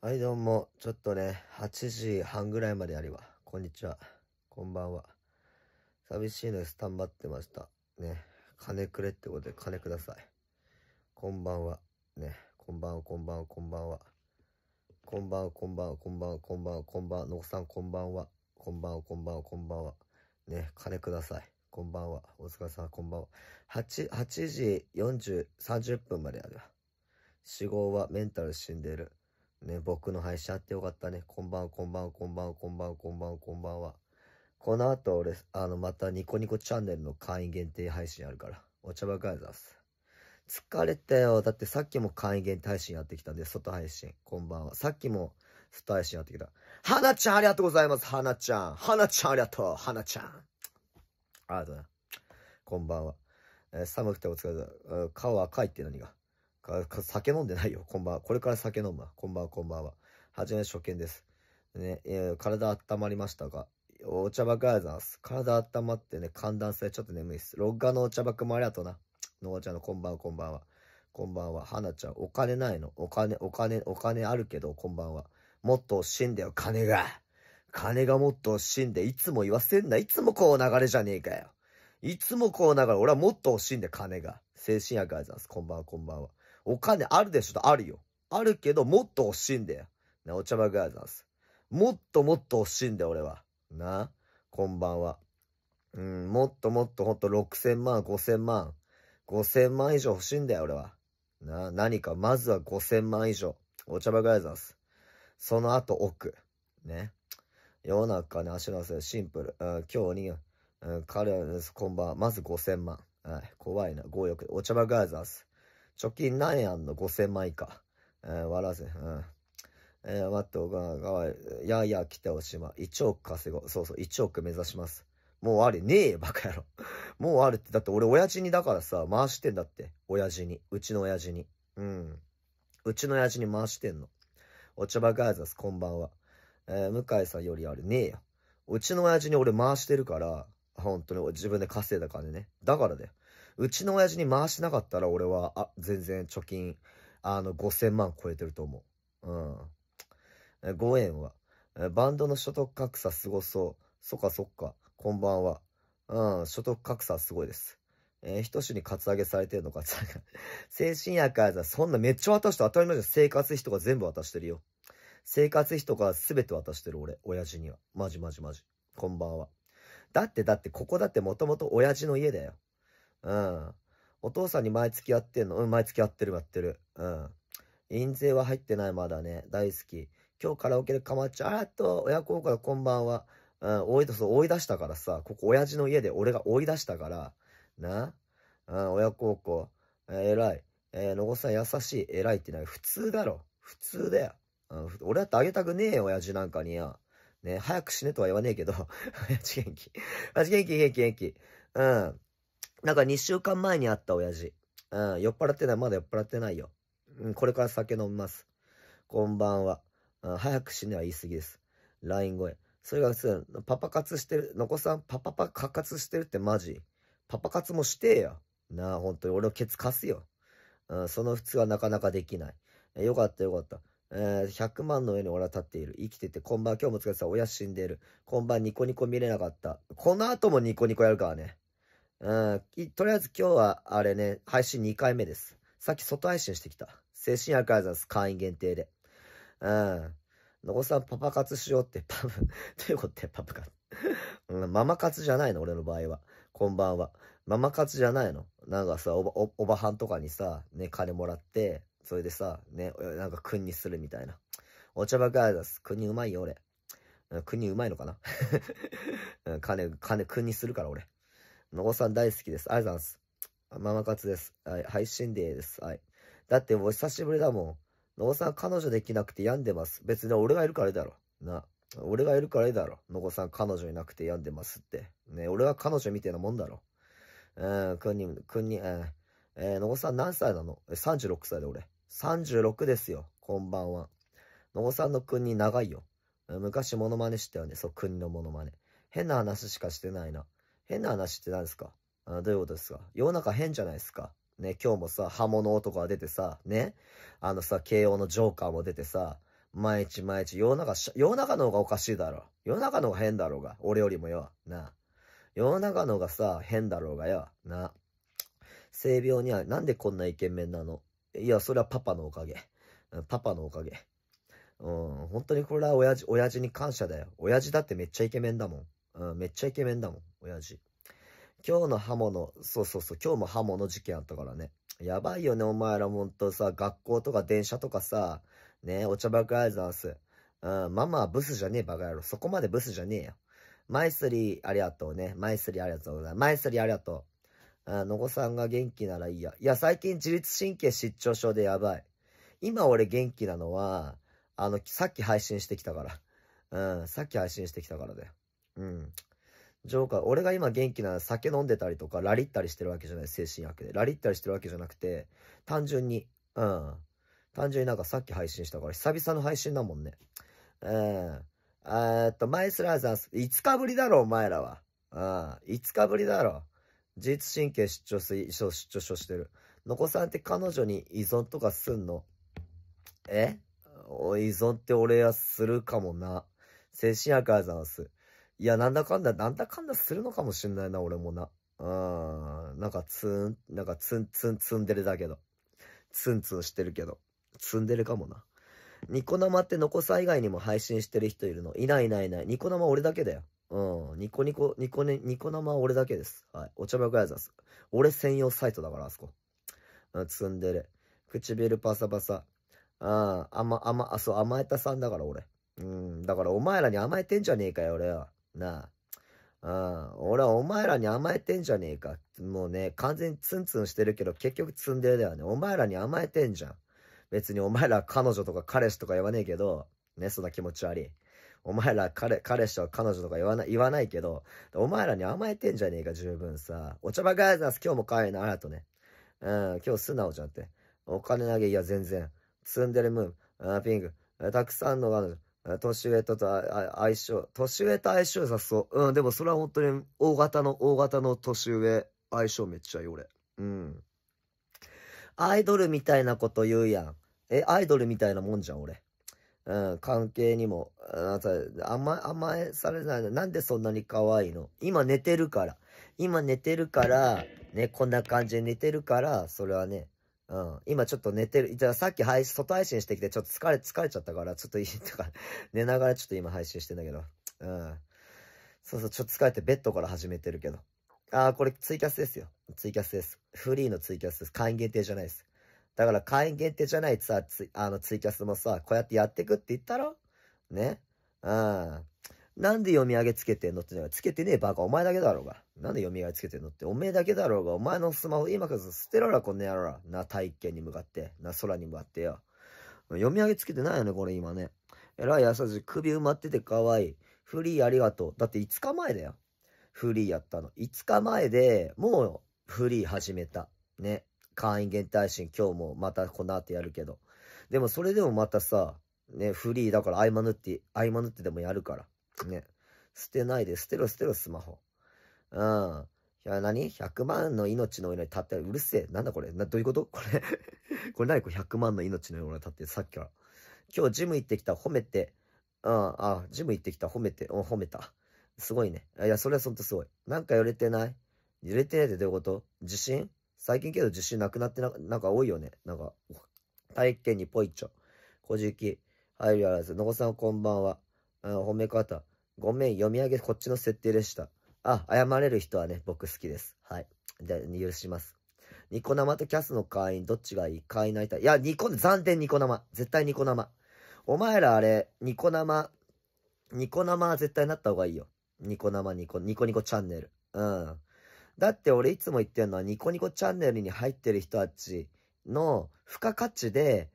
はいどうも、ちょっとね、8時半ぐらいまでやれば、こんにちは、こんばんは。寂しいのです、頑張ってました。ね、金くれってことで金ください。こんばんは、ね、こんばんは、こんばんは、こんばんは。こんばんは、こんばんは、こんばんは、こんばんは、こんばんは、のこさんこんばんは。こんばんは、こんばんは、こんばんは。ね、金ください。こんばんは、大塚さんこんばんは。8時30分までやれば。死亡はメンタル死んでる。ね、僕の配信あってよかったね。こんばんは、こんばんは、こんばんは、こんばんは、こんばんは、こんばんは。この後、俺、またニコニコチャンネルの会員限定配信あるから。お茶ばかりざす。疲れたよ。だってさっきも会員限定配信やってきたんで、外配信。こんばんは。さっきも、外配信やってきた。はなちゃん、ありがとうございます。はなちゃん。はなちゃん、ありがとう。はなちゃん。ありがとうな。こんばんは。寒くてお疲れだ。顔赤いって何が。酒飲んでないよ。こんばんは。これから酒飲むわ。こんばんは、こんばんは。はじめ初見です。ね、体温まりましたか？お茶爆ありがとうございます。体温まってね、寒暖差ちょっと眠いです。ロッガのお茶爆もありがとうな。のごちゃんのこんばんは、こんばんは。こんばんは。はなちゃん、お金ないの？お金あるけど、こんばんは。もっと惜しんでよ、金が。金がもっと惜しんで、いつも言わせんな。いつもこう流れじゃねえかよ。いつもこう流れ、俺はもっと惜しんで、金が。精神薬ありがとうございます。こんばんは、こんばんは。お金あるでしょ？あるよ。あるけど、もっと欲しいんだよ。ね、お茶ばくありがとうございます。もっともっと欲しいんだよ、俺は。な、こんばんは。もっともっとほんと6000万、5000万。5000万以上欲しいんだよ、俺は。な、何か、まずは5000万以上。お茶ばくありがとうございます。その後、奥。ね。世の中ね、足のせい、シンプル。今日に、彼は、こんばんは。まず5000万。はい、怖いな、強欲。お茶ばくありがとうございます。貯金何円あんの？ 5000 万以下。笑わせ。うん。待って、お金がわい。いやいや、来ておしまい。1億稼ごう。そうそう、1億目指します。もうありねえよ、バカ野郎。もうあるって。だって俺、親父にだからさ、回してんだって。親父に。うちの親父に。うん。うちの親父に回してんの。お茶ばかりです。こんばんは。向井さんよりあるねえよ。うちの親父に俺回してるから、本当に自分で稼いだ金ね。だからだよ。うちの親父に回しなかったら俺は、全然貯金、5000万超えてると思う。うん。5円は、バンドの所得格差すごそう。そっかそっか。こんばんは。うん、所得格差すごいです。一種にカツアゲされてるのか、精神薬やつはそんなめっちゃ渡して当たり前じゃん。生活費とか全部渡してるよ。生活費とか全て渡してる俺、親父には。マジマジマジ。こんばんは。だって、ここだってもともと親父の家だよ。うん。お父さんに毎月やってんの？うん、毎月やってる、やってる。うん。印税は入ってない、まだね。大好き。今日カラオケでかまっちゃう。あらっと、親孝行だ、こんばんは。うん、追い出したからさ、ここ親父の家で俺が追い出したから、な。うん、親孝行。偉い。のごさん優しい。偉いってない。普通だろ。普通だよ。うん、俺だってあげたくねえよ、親父なんかにや。ね、早く死ねとは言わねえけど、親父元気。親父元気、元気、元気。うん。なんか2週間前に会った親父。うん、酔っ払ってない。まだ酔っ払ってないよ。うん、これから酒飲みます。こんばんは。うん、早く死ねは言い過ぎです。LINE 声。それが普通、パパ活してる。のこさん、パ活してるってマジ。パパ活もしてえよ。なあ、ほんとに。俺をケツ貸すよ。うん、その普通はなかなかできない。よかったよかった。100万の上に俺は立っている。生きてて、こんばんは。今日も疲れてた。親死んでいる。こんばんは。ニコニコ見れなかった。この後もニコニコやるからね。うん、とりあえず今日は、あれね、配信2回目です。さっき外配信してきた。精神薬アイザーです。会員限定で。うん。のこさん、パパ活しようって、どういうことや、パパ活。うん、ママ活じゃないの、俺の場合は。こんばんは。ママ活じゃないの。なんかさ、おばはんとかにさ、ね、金もらって、それでさ、ね、なんか君にするみたいな。お茶ばかりアイザーです。君うまいよ、俺。君うまいのかな金、君にするから、俺。のごさん大好きです。ありがとうございます。ママ活です。はい。配信デーです。はい。だってもう久しぶりだもん。のごさん彼女できなくて病んでます。別に俺がいるからいいだろ。な。俺がいるからいいだろ。のごさん彼女いなくて病んでますって。ね。俺は彼女みたいなもんだろ。のごさん何歳なの？36歳で俺。36ですよ。こんばんは。のごさんの君に長いよ。昔モノマネしたよね。そう、君のモノマネ。変な話しかしてないな。変な話って何ですか？どういうことですか？世の中変じゃないですか？ね、今日もさ、刃物男が出てさ、ね、慶応のジョーカーも出てさ、毎日毎日、世の中の方がおかしいだろ。世の中の方が変だろうが。俺よりもよ。なあ。世の中の方がさ、変だろうがよ。なあ。性病には、なんでこんなイケメンなの？いや、それはパパのおかげ。パパのおかげ。本当にこれは親父に感謝だよ。親父だってめっちゃイケメンだもん。めっちゃイケメンだもん、親父。今日の刃物、そう、今日も刃物事件あったからね。やばいよね、お前らほんとさ、学校とか電車とかさ、ね、お茶爆アイザンス。ママはブスじゃねえ、バカ野郎。そこまでブスじゃねえよ。マイスリーありがとうね。マイスリーありがとうございます。マイスリーありがとう。のこさんが元気ならいいや。いや、最近自律神経失調症でやばい。今俺元気なのは、さっき配信してきたから。さっき配信してきたからだよ。ジョーカー、俺が今元気なら酒飲んでたりとか、ラリったりしてるわけじゃない、精神薬で。ラリったりしてるわけじゃなくて、単純になんかさっき配信したから、久々の配信だもんね。マイスライザース、5日ぶりだろ、お前らは。5日ぶりだろ。自律神経失調症してる。のこさんって彼女に依存とかすんの？依存って俺はするかもな。精神薬アイザース。いや、なんだかんだするのかもしんないな、俺もな。ツンツンしてるけど。ツンでるかもな。ニコ生ってのこさ以外にも配信してる人いるの？いない。ニコ生俺だけだよ。ニコ生は俺だけです。はい。お茶ばくやざんす。俺専用サイトだから、あそこ。ツンでる。唇パサパサ。甘えたさんだから、俺。だからお前らに甘えてんじゃねえかよ、俺は。なあ。俺はお前らに甘えてんじゃねえか。もうね、完全にツンツンしてるけど、結局ツンデレだよね。お前らに甘えてんじゃん。別にお前ら彼女とか彼氏とか言わねえけど、ね、そんな気持ち悪い。お前ら彼氏とか彼女とか言わないけど、お前らに甘えてんじゃねえか、十分さ。お茶ばガイザース、今日も可愛いな、ありがとうね。今日素直じゃんって。お金投げ、いや、全然。ツンデレムーン、ピンク、たくさんの彼女。年上と相性さそう。でもそれは本当に大型の年上、相性めっちゃいい、俺。アイドルみたいなこと言うやん。アイドルみたいなもんじゃん、俺。関係にも、甘えされない。なんでそんなに可愛いの？今寝てるから、ね、こんな感じで寝てるから、それはね、今ちょっと寝てる。さっき外配信してきて、ちょっと疲れちゃったから、ちょっと寝ながらちょっと今配信してんだけど。そう、ちょっと疲れてベッドから始めてるけど。これツイキャスですよ。ツイキャスです。フリーのツイキャスです。会員限定じゃないです。だから会員限定じゃないさ、ツイキャスもさ、こうやってやってくって言ったろ？ね？なんで読み上げつけてんのってのは、つけてねえバカ、お前だけだろうが。なんで読み上げつけてんのって、おめえだけだろうが。お前のスマホ今から捨てろら、こんな野郎ら。な、体験に向かって。な、空に向かってよ。読み上げつけてないよね、これ今ね。えらい優しい。首埋まってて可愛い。フリーありがとう。だって5日前だよ。フリーやったの。5日前で、もうフリー始めた。ね。会員限定配信今日もまたこの後やるけど。でもそれでもまたさ、ね、フリーだから合間縫ってでもやるから。ね。捨てないで、捨てろ、スマホ。いや、何？ 100 万の命の上に立って、うるせえ。なんだこれ？どういうこと？これ何？これ100万の命の上に立って、さっきから。今日ジム行ってきた、褒めて。ジム行ってきた、褒めて。褒めた。すごいね。いや、それはほんとすごい。なんか揺れてないってどういうこと？地震？最近けど地震なくなってなんか多いよね。なんか、体験にぽいっちょ。こじき。はい、やらず。のこさんこんばんは。褒め方。ごめん、読み上げ、こっちの設定でした。謝れる人はね、僕好きです。はい。じゃ許します。ニコ生とキャスの会員、どっちがいい？会員なりたい。いや、残念ニコ生。絶対ニコ生。お前らあれ、ニコ生は絶対なった方がいいよ。ニコ生、ニコニコチャンネル。だって俺いつも言ってるのは、ニコニコチャンネルに入ってる人たちの、付加価値で、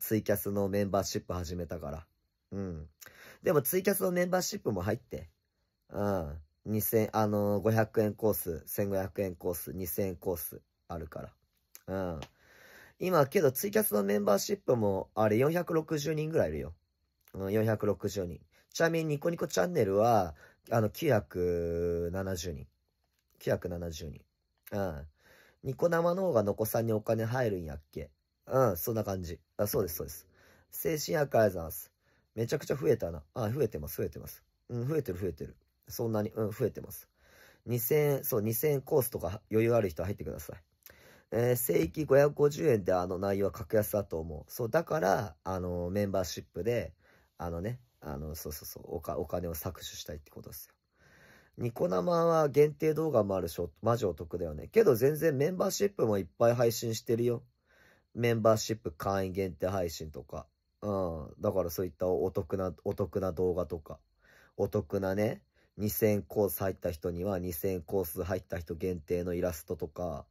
ツイキャスのメンバーシップ始めたから。でもツイキャスのメンバーシップも入って。500円コース、1500円コース、2000円コースあるから。今けどツイキャスのメンバーシップも、あれ460人ぐらいいるよ。460人。ちなみにニコニコチャンネルは、970人。970人。ニコ生の方がのこさんにお金入るんやっけ。そんな感じ。そうです。精神薬ありがとうございます。めちゃくちゃ増えたな。あ、増えてます、増えてます。うん、増えてる、増えてる。そんなに、うん、増えてます。2000、そう、2000コースとか余裕ある人は入ってください。聖域550円であの内容は格安だと思う。そう、だから、メンバーシップで、お金を搾取したいってことですよ。ニコ生は限定動画もあるし、マジお得だよね。けど全然メンバーシップもいっぱい配信してるよ。メンバーシップ会員限定配信とか。うん。だからそういったお得な動画とか。お得なね、2000コース入った人には2000コース入った人限定のイラストとか。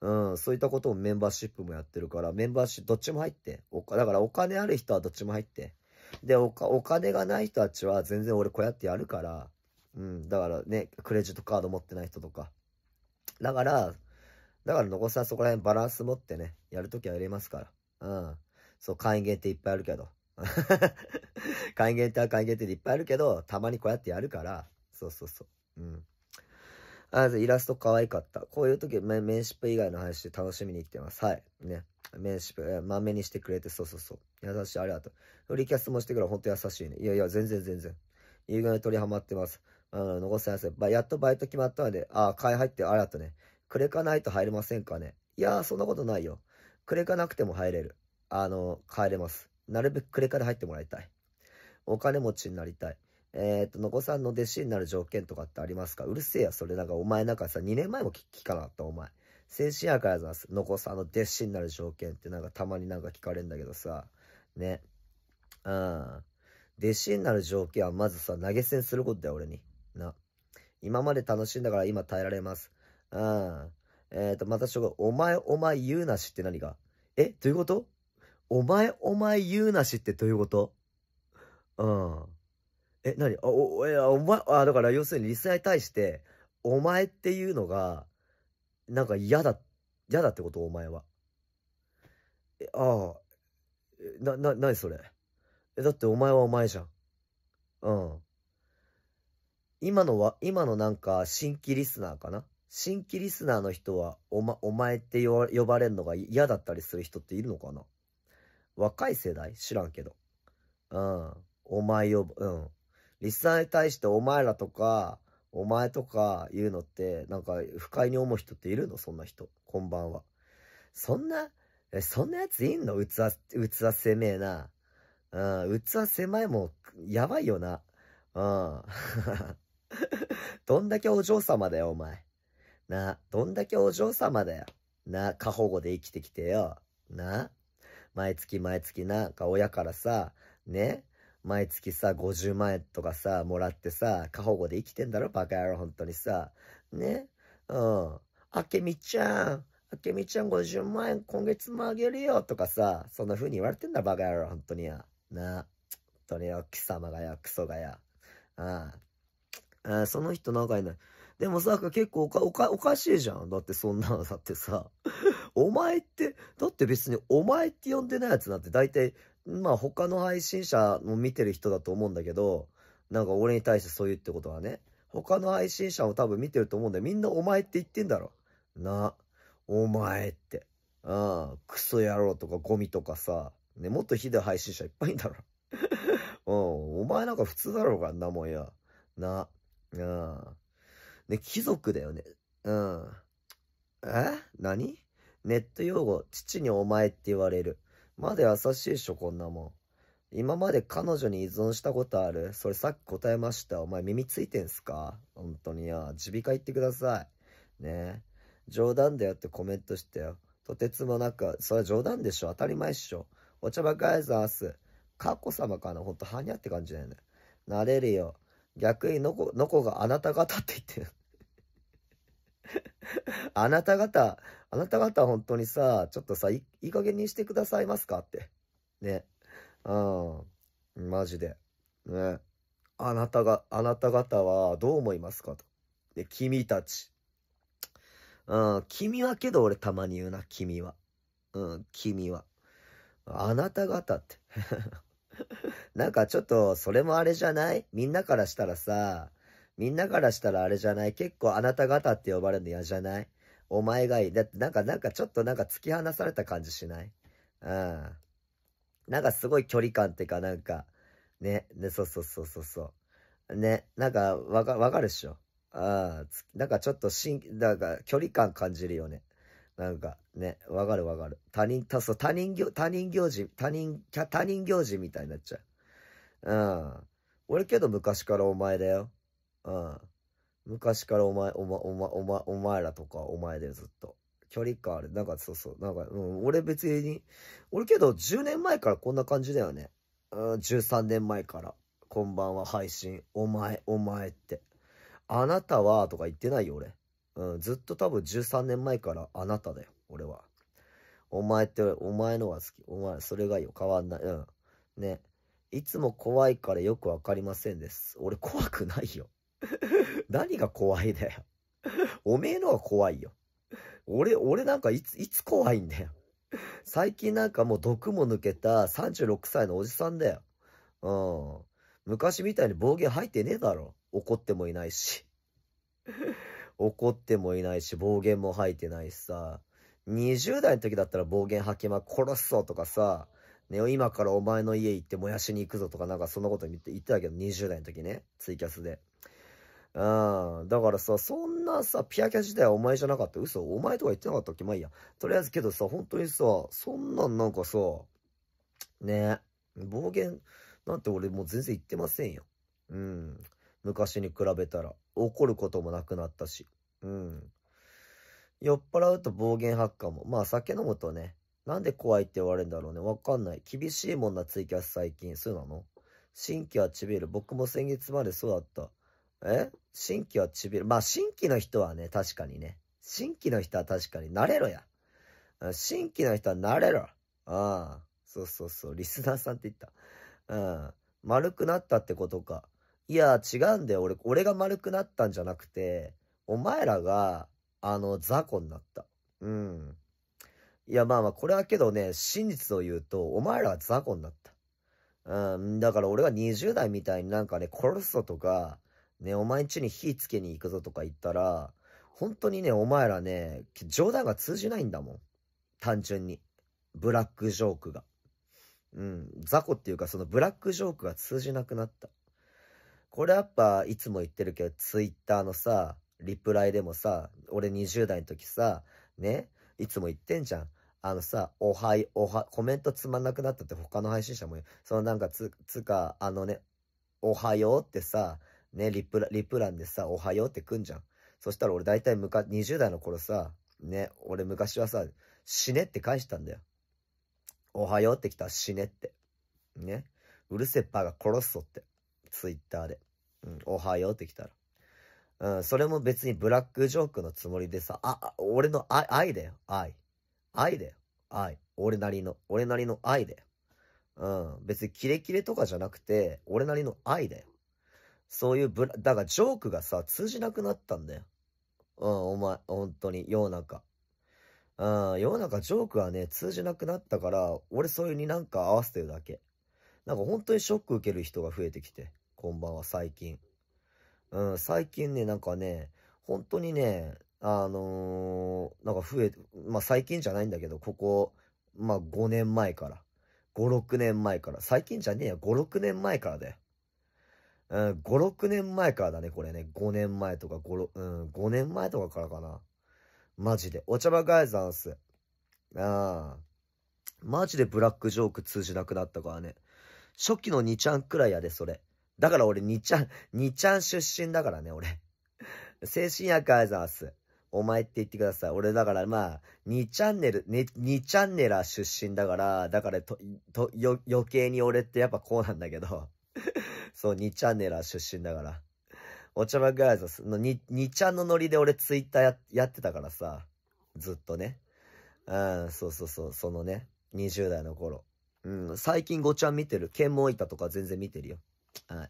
うん。そういったこともメンバーシップもやってるから、メンバーシップどっちも入って。だからお金ある人はどっちも入って。で、お金がない人たちは全然俺こうやってやるから。うん、だからね、クレジットカード持ってない人とか。だから、残さんそこら辺バランス持ってね、やるときはやれますから。うん。そう、会員限定いっぱいあるけど。会員限定は会員限定でいっぱいあるけど、たまにこうやってやるから。そうそうそう。うん。あ、イラスト可愛かった。こういうとき、メンシップ以外の配信楽しみに来てます。はい。ね。メンシップ、まめにしてくれて、そうそうそう。優しい、ありがとう。フリーキャストもしてくれ、ほんと優しいね。いやいや、全然全然。有害に取りはまってます。残せやすい。やっとバイト決まったので、ああ、買い入って、あれだとね。クレカないと入れませんかね。いやー、そんなことないよ。クレカなくても入れる。帰れます。なるべくクレカで入ってもらいたい。お金持ちになりたい。のこさんの弟子になる条件とかってありますか？うるせえや、それなんか、お前なんかさ、2年前も聞かなかった、お前。精神やからざます。のこさんの弟子になる条件ってなんか、たまになんか聞かれるんだけどさ、ね。弟子になる条件はまずさ、投げ銭することだよ、俺に。な。今まで楽しんだから今耐えられます。うん。またしょ、お前言うなしって何が？え？どういうこと？お前言うなしってどういうこと？うん。え、何？だから要するにリスナーに対して、お前っていうのが、なんか嫌だってこと？お前は。え、ああ。何それ？だってお前はお前じゃん。うん。今のなんか新規リスナーかな？新規リスナーの人はお前って呼ばれるのが嫌だったりする人っているのかな？若い世代？知らんけど。うん。お前うん。リスナーに対してお前らとか、お前とか言うのって、なんか不快に思う人っているの？そんな人。こんばんは。そんなやついんの？器狭えな。うん、器狭いもん、やばいよな。うん。どんだけお嬢様だよ、お前。な、どんだけお嬢様だよ。な、過保護で生きてきてよ。な、毎月なんか親からさ、ね、毎月さ、50万円とかさ、もらってさ、過保護で生きてんだろ、バカ野郎、本当にさ。ね、うん。あけみちゃん50万円今月もあげるよ、とかさ、そんな風に言われてんだ、バカ野郎、本当にや。な、本当によ、貴様がや、クソがや。その人なんかいない。でもさ、結構おかしいじゃん。だってそんなの、だってさ、お前って、だって別にお前って呼んでないやつなんて大体、まあ他の配信者も見てる人だと思うんだけど、なんか俺に対してそう言うってことはね、他の配信者を多分見てると思うんだよ。みんなお前って言ってんだろ。な、お前って。クソ野郎とかゴミとかさ、ね、もっとひどい配信者いっぱいいんだろ。お前なんか普通だろうが、んなもんや。な、ね、貴族だよね。何？ネット用語、父にお前って言われる。まだ優しいっしょ、こんなもん。今まで彼女に依存したことある？それさっき答えました。お前耳ついてんすか？本当にや。耳鼻科行ってください。ね。冗談だよってコメントしたよ。とてつもなく、それは冗談でしょ。当たり前っしょ。お茶ばかりざんす。カコ様かな？ほんと、はにゃって感じだよね。なれるよ。逆にのこがあなた方って言ってる。あなた方本当にさ、ちょっとさ、いい加減にしてくださいますかって。ね。マジで。ね。あなた方はどう思いますかと。で、君たち。君はけど俺たまに言うな、君は。君は。あなた方って。なんかちょっと、それもあれじゃない？みんなからしたらあれじゃない？結構あなた方って呼ばれるの嫌じゃない？お前がいい。だってなんかちょっとなんか突き放された感じしない？なんかすごい距離感っていうか、なんか、ね、ね、そうそうそうそうそう。ね、なんかわかるっしょ。ああ、なんかちょっとなんか距離感感じるよね。なんかね、わかるわかる。他人行事みたいになっちゃう。うん。俺けど昔からお前だよ。うん。昔からお前らとかお前だよ、ずっと。距離感ある。なんかそうそう。なんか、うん、俺別に、俺けど10年前からこんな感じだよね。うん、13年前から。こんばんは配信。お前って。あなたは、とか言ってないよ、俺。うん、ずっと多分13年前からあなただよ、俺は。お前って、お前のは好き。お前、それがいいよ。変わんない。うん。ね。いつも怖いからよくわかりませんです。俺怖くないよ。何が怖いだよ。おめえのは怖いよ。俺なんかいつ怖いんだよ。最近なんかもう毒も抜けた36歳のおじさんだよ。うん。昔みたいに暴言吐いてねえだろ。怒ってもいないし、暴言も吐いてないしさ。20代の時だったら暴言吐きまく、殺すぞとかさ。ね、今からお前の家行って燃やしに行くぞとかなんかそんなこと言ってたけど、20代の時ね。ツイキャスで。うん。だからさ、そんなさ、ピアキャ自体はお前じゃなかった。嘘。お前とか言ってなかったっけ？まあいいや。とりあえずけどさ、本当にさ、そんなんなんかさ、ね、暴言なんて俺もう全然言ってませんよ。うん。昔に比べたら。怒ることもなくなったし。うん。酔っ払うと暴言発火も。まあ酒飲むとね、なんで怖いって言われるんだろうね。わかんない。厳しいもんな、ツイキャス最近。そうなの？新規はちびる。僕も先月までそうだった。新規はちびる。まあ、新規の人はね、確かにね。新規の人は確かに、慣れろや。新規の人は慣れろ。ああ。そうそうそう。リスナーさんって言った。うん。丸くなったってことか。いや、違うんだよ。俺が丸くなったんじゃなくて、お前らが、雑魚になった。うん。いや、まあまあ、これはけどね、真実を言うと、お前らは雑魚になった。うん。だから俺が20代みたいになんかね、殺すぞとか、ね、お前ん家に火つけに行くぞとか言ったら、本当にね、お前らね、冗談が通じないんだもん。単純に。ブラックジョークが。うん。雑魚っていうか、そのブラックジョークが通じなくなった。これやっぱ、いつも言ってるけど、ツイッターのさ、リプライでもさ、俺20代の時さ、ね、いつも言ってんじゃん。さ、コメントつまんなくなったって他の配信者も言う。そのなんかつか、おはようってさ、ね、リプランでさ、おはようってくんじゃん。そしたら俺大体20代の頃さ、ね、俺昔はさ、死ねって返したんだよ。おはようって来たら死ねって。ね。うるせえバカ殺すぞって。ツイッターで。うん、おはようって来たら。うん、それも別にブラックジョークのつもりでさ、俺の愛だよ。愛だよ。愛。俺なりの愛だよ。うん、別にキレキレとかじゃなくて、俺なりの愛だよ。そういうだからジョークがさ、通じなくなったんだよ。うん、お前、本当に、世の中。うん、世の中ジョークはね、通じなくなったから、俺それになんか合わせてるだけ。なんか本当にショック受ける人が増えてきて、こんばんは、最近。うん、最近ね、なんかね、本当にね、なんかまあ最近じゃないんだけど、ここ、まあ5年前から。5、6年前から。最近じゃねえや、5、6年前からだよ。うん、5、6年前からだね、これね。5年前とか、5年前とかからかな。マジで。お茶場ガイザンス。ああ。マジでブラックジョーク通じなくなったからね。初期の2ちゃんくらいやで、それ。だから俺2ちゃん出身だからね、俺。精神薬ガイザンス。お前って言ってください。俺だからまあ、2チャンネラ出身だから、だから余計に俺ってやっぱこうなんだけど。そう、2チャンネル出身だから。お茶ばっかりです。2ちゃんのノリで俺ツイッターやってたからさ。ずっとね。うん、そうそうそう、そのね。20代の頃。うん、最近5ちゃん見てる。剣もいたとか全然見てるよ。は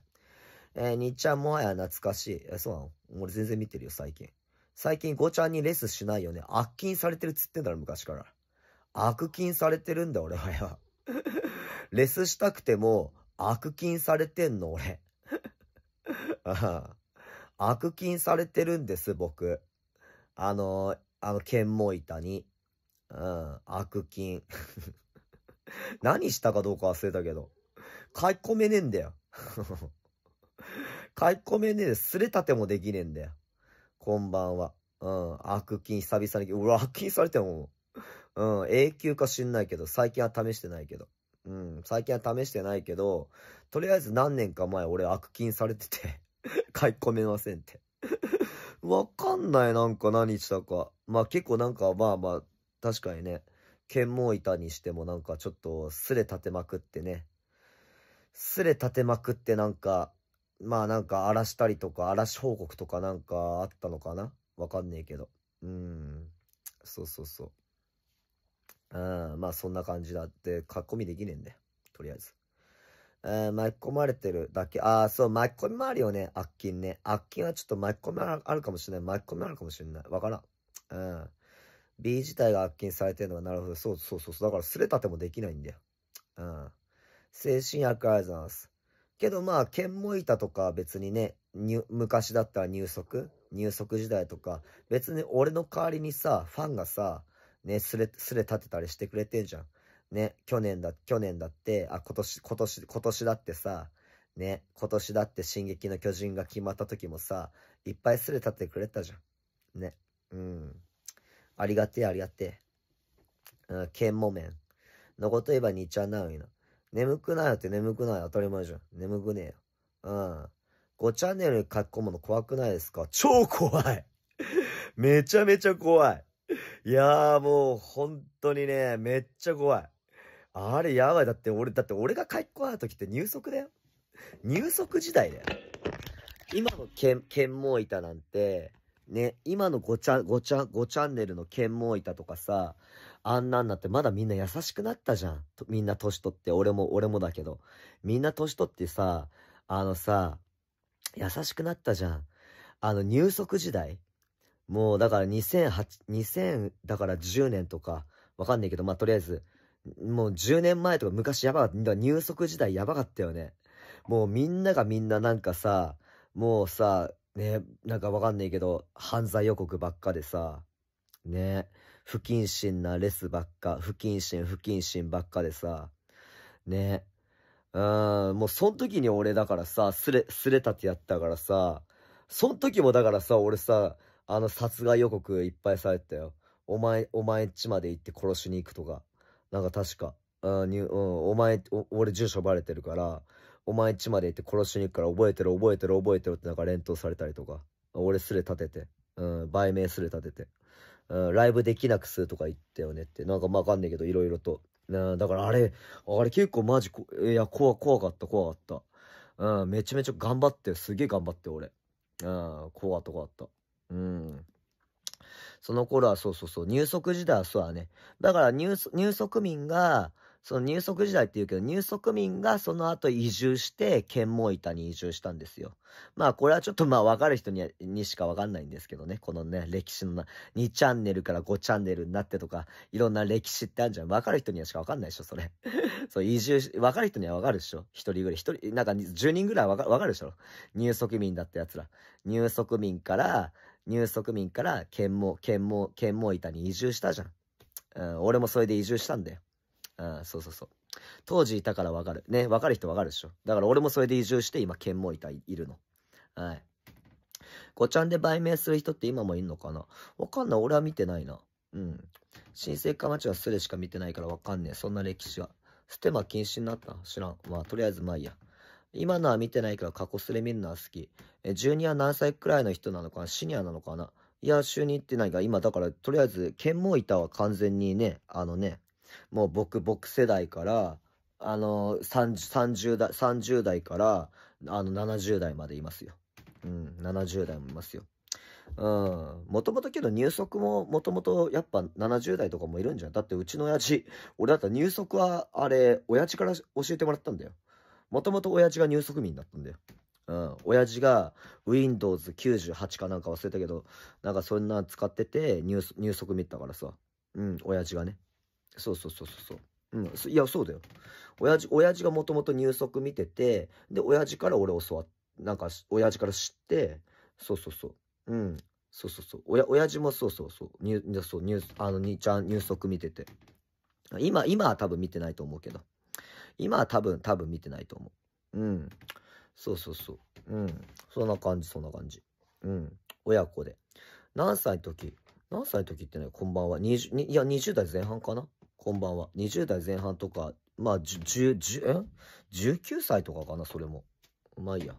い。2ちゃんもはや懐かしい。そうなの？俺全然見てるよ、最近。最近5ちゃんにレスしないよね。悪禁されてるっつってんだろ、昔から。悪禁されてるんだ、俺はよ。レスしたくても、悪禁されてんの、俺。ああ。悪禁されてるんです、僕。剣も板に。うん、悪禁。何したかどうか忘れたけど。書き込めねえんだよ。書き込めねえで、すれたてもできねえんだよ。こんばんは。うん。悪金久々に、俺悪金されても、うん。永久か知んないけど、最近は試してないけど。うん。最近は試してないけど、とりあえず何年か前俺悪金されてて、書き込めませんって。わかんない、なんか何したか。まあ結構なんか、まあまあ、確かにね。剣も板にしてもなんかちょっとすれ立てまくってね。すれ立てまくってなんか、まあなんか荒らしたりとか、荒らし報告とかなんかあったのかな？わかんねえけど。そうそうそう。まあそんな感じだって、書き込みできねえんだよ。とりあえず。巻き込まれてるだけ。そう、巻き込みもあるよね。悪金ね。悪金はちょっと巻き込みあるかもしれない。巻き込みあるかもしれない。わからん。B 自体が悪金されてるのが、なるほど。そうそうそう。だから、すれたてもできないんだよ。精神薬ありがとうございます。けど、まあ、剣も板とか別にね、昔だったら入足時代とか、別に俺の代わりにさ、ファンがさ、ね、すれ立てたりしてくれてんじゃん。ね、去年だって、今年だってさ、ね、今年だって進撃の巨人が決まった時もさ、いっぱいすれ立ててくれたじゃん。ね、ありがてえ、ありがてえ。剣も面。のこと言えば2ちゃんなのにな。眠くないよって眠くない。当たり前じゃん。眠くねえよ。5チャンネルに書き込むの怖くないですか？超怖いめちゃめちゃ怖い。いやーもう、本当にね、めっちゃ怖い。あれやばい。だって俺が書き込まれた時って入足だよ。入足時代だよ。今の剣も板なんて、ね、今の5チャンネルの剣も板とかさ、あんなんなってまだみんな優しくなったじゃん。みんな年取って、俺もだけど。みんな年取ってさ、優しくなったじゃん。入足時代。もう、だから10年とか、わかんないけど、まあ、とりあえず、もう10年前とか昔やばかった。入足時代やばかったよね。もうみんななんかさ、もうさ、ね、なんかわかんないけど、犯罪予告ばっかでさ、ね、不謹慎なレスばっか、不謹慎ばっかでさ、ね、もうその時に俺だからさ、すれ立てやったからさ、その時もだからさ、俺さ、殺害予告いっぱいされてたよ。お前んちまで行って殺しに行くとか、なんか確か、俺住所バレてるから、お前んちまで行って殺しに行くから覚えてろってなんか連投されたりとか。俺すれ立てて。売名すれ立てて。ライブできなくするとか言ったよねって。なんかわかんねえけど、いろいろと。だからあれ結構マジ、いや、怖かった。めちゃめちゃ頑張って、すげえ頑張って、俺。怖かった。その頃はそう、入足時代はそうだね。だから入足民が、その入足時代って言うけど、入足民がその後移住して、剣も板に移住したんですよ。まあこれはちょっとまあわかる人にしかわかんないんですけどね。このね、歴史の2チャンネルから5チャンネルになってとか、いろんな歴史ってあるじゃん。わかる人にはしかわかんないでしょ、それ。そう、わかる人にはわかるでしょ。一人、なんか10人ぐらいわかるでしょ。入足民だった奴ら。入足民から剣も板に移住したじゃん。俺もそれで移住したんだよ。そう。当時いたからわかる。ね、わかる人わかるでしょ。だから俺もそれで移住して今、剣も板いるの。はい。5ちゃんで売名する人って今もいるのかな？わかんない。俺は見てないな。新生かまちはスレしか見てないからわかんねえ。そんな歴史は。ステマ禁止になった？知らん。まあ、とりあえずまあいいや。今のは見てないから過去スレ見るのは好き。ジュニア何歳くらいの人なのかな？シニアなのかな？いや、中2ってないから、今だから、とりあえず、剣も板は完全にね、もう僕世代から、30代から、70代までいますよ。70代もいますよ。もともとけど入足も、もともとやっぱ70代とかもいるんじゃん。だってうちの親父、俺だったら入足は、あれ、親父から教えてもらったんだよ。もともと親父が入足民だったんだよ。親父が Windows 98かなんか忘れたけど、なんかそんな使ってて入足民だからさ。親父がね。そう。いや、そうだよ。親父がもともと入足見てて、で、親父から俺なんか、親父から知って、そう。親父もそう、2ちゃん入足見てて。今は多分見てないと思うけど。今は多分見てないと思う。うん。そうそうそう。うん。そんな感じ。うん。親子で。何歳の時ってね、こんばんは。20代前半かなこんばんは。20代前半とか、まあ、19歳とかかなそれも。まあいいや。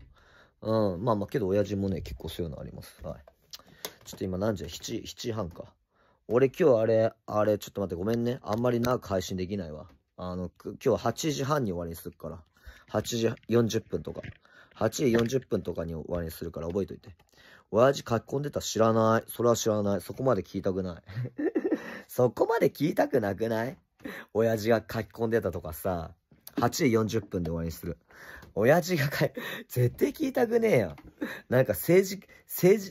うん。まあまあ、けど親父もね、結構そういうのあります。はい。ちょっと今何時だ ?7 時半か。俺今日あれ、ちょっと待って、ごめんね。あんまり長く配信できないわ。今日8時半に終わりにするから。8時40分とかに終わりにするから覚えといて。親父書き込んでた知らない。それは知らない。そこまで聞きたくない。そこまで聞きたくなくない親父が書き込んでたとかさ。8時40分で終わりにする。親父が絶対聞きたくねえよ。なんか政治、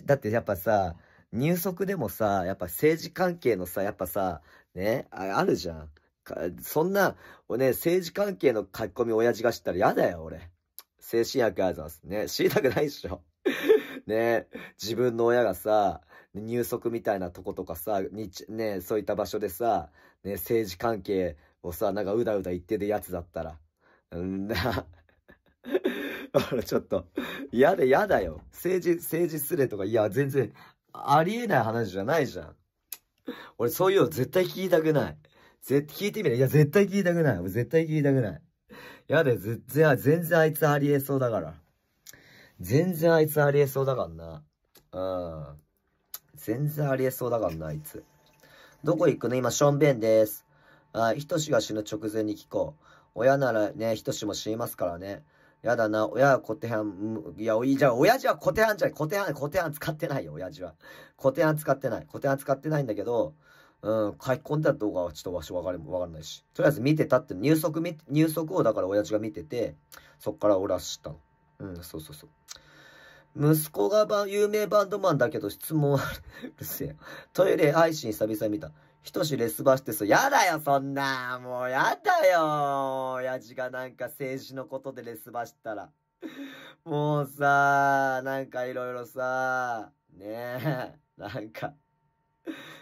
だってやっぱさ、入足でもさ、やっぱ政治関係のさ、やっぱさ、ね、あるじゃん。そんな、ね、政治関係の書き込み親父が知ったら嫌だよ、俺。精神薬あざますね。知りたくないっしょ。ね、自分の親がさ、入足みたいなとことかさ、ね、そういった場所でさ、ね、政治関係をさ、なんかうだうだ言ってるやつだったら。俺ちょっと、嫌だよ。政治失礼とか、いや、全然。ありえない話じゃないじゃん。俺そういうの絶対聞きたくない。聞いてみない。いや、絶対聞きたくない。俺絶対聞きたくない。やだよ、全然あいつありえそうだから。全然ありえそうだからな、あいつ。どこ行くの今、ションベンです。あ、ひとしが死ぬ直前に聞こう。親ならね、ひとしも死にますからね。やだな、親はコテハン、いや、じゃあ、親父はコテハンじゃない、コテハン使ってないよ、親父は。コテハン使ってないんだけど、うん、書き込んだ動画はちょっとわしわかんないし。とりあえず見てたって、入足をだから親父が見てて、そっから俺は知ったの。うん、そうそうそう。息子が有名バンドマンだけど質問ある。うるせえ。トイレ配信久々に見た。ひとしレスバしてそう。やだよ、そんな。もうやだよ。親父がなんか政治のことでレスバしたら。もうさ、なんかいろいろさ、ねえ、なんか、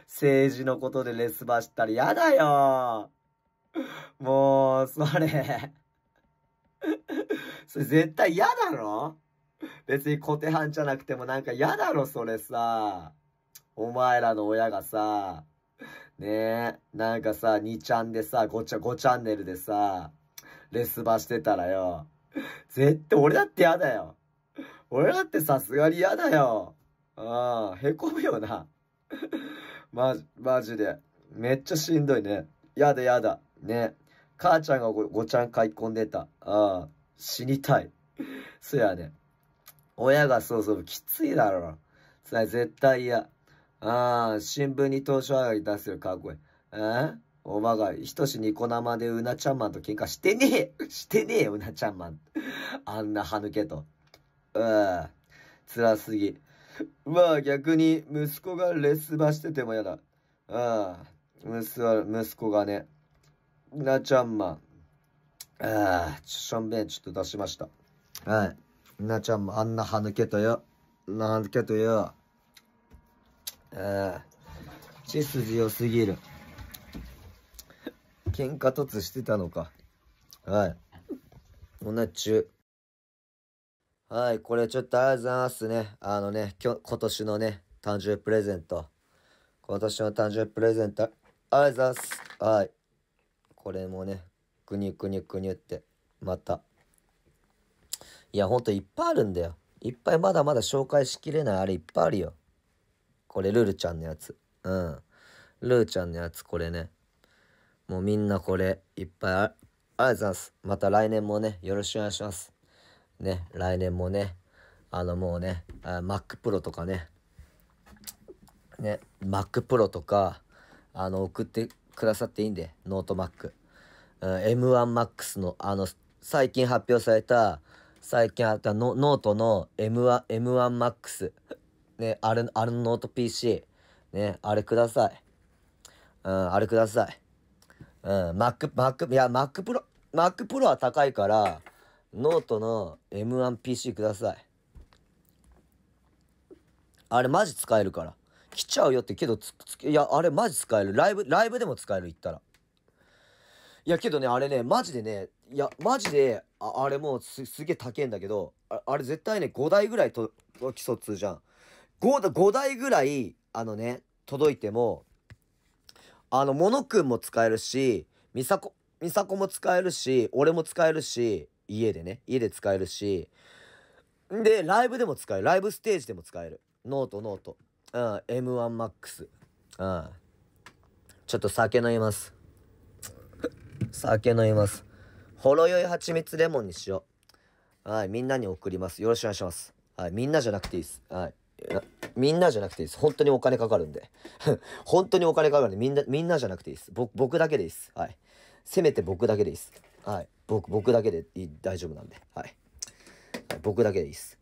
政治のことでレスバしたらやだよ。もう、それ絶対やだろ別にコテハンじゃなくてもなんか嫌だろ、それさ。お前らの親がさ、ねえ、なんかさ、2チャンでさ、5チャンネルでさ、レスバしてたらよ。絶対、俺だって嫌だよ。俺だってさすがに嫌だよ。うん、へこむよな。マジで。めっちゃしんどいね。やだ。ね。母ちゃんが5チャン書き込んでた。うん、死にたい。そやね。親がそう、きついだろ。それ絶対嫌。ああ、新聞に投書あがり出すよ、かっこいい。おまが、ひとしニコ生でうなちゃんマンと喧嘩してねえよ、うなちゃんマン。あんな歯抜けと。辛すぎ。まあ逆に、息子がレスバしてても嫌だ。息子がね、うなちゃんマン。ションベンちょっと出しました。はい。なちゃんもあんな歯抜けとよ。血筋良すぎる。喧嘩突してたのか。はい。女中。はい、これちょっとありがとうございますね。今年のね、誕生日プレゼント。ありがとうございます。はい。これもね、くにゅって、また。いや、ほんといっぱいあるんだよ。いっぱいまだまだ紹介しきれない。あれいっぱいあるよ。これ、ルルちゃんのやつ。うん。ルルちゃんのやつ、これね。もうみんなこれ、いっぱいある。ありがとうございます。また来年もね、よろしくお願いします。ね、来年もね、もうね、Mac Pro とかね。ね、Mac Pro とか、送ってくださっていいんで、ノート Mac。M1 Max の、最近発表された、ノートの M1 Max。ね、あれのノート PC。ね、あれください。うん、あれください。うん、Mac Pro は高いから、ノートの M1 PC ください。あれマジ使えるから。来ちゃうよってけど、いや、あれマジ使える。ライブでも使える、言ったら。いやけどね、あれね、マジでね、いや、マジで、あれもうすげえ高えんだけど、あれ絶対ね、5台ぐらい基礎通じゃん。5台ぐらい、届いても、モノくんも使えるし、ミサコも使えるし、俺も使えるし、家で使えるし、で、ライブでも使える。ライブステージでも使える。ノート。うん、M1MAX。うん。ちょっと酒飲みます。酒飲みます。ほろ酔い蜂蜜レモンにしよう。はい、みんなに送ります。よろしくお願いします。はい、みんなじゃなくていいです。はい。みんなじゃなくていいです。本当にお金かかるんで。本当にお金かかるんで、みんなじゃなくていいです。僕だけでいいです。はい。せめて僕だけでいいです。はい。僕だけで大丈夫なんで。はい。僕だけでいいです。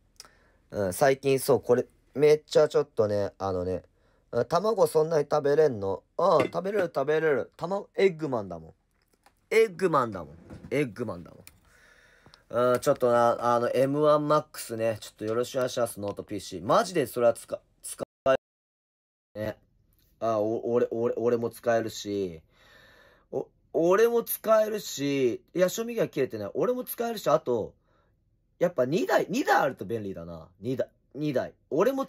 うん、最近そう、これ、めっちゃちょっとね、卵そんなに食べれんの？ああ、食べれる。卵、エッグマンだもん。うん、ちょっとな、M1MAX ね、ちょっとよろしくお願いします、ノート PC。マジでそれは使え、ね。ああ、俺も使えるし、いや、賞味期限切れてない。俺も使えるし、あと、やっぱ2台あると便利だな。2台。俺も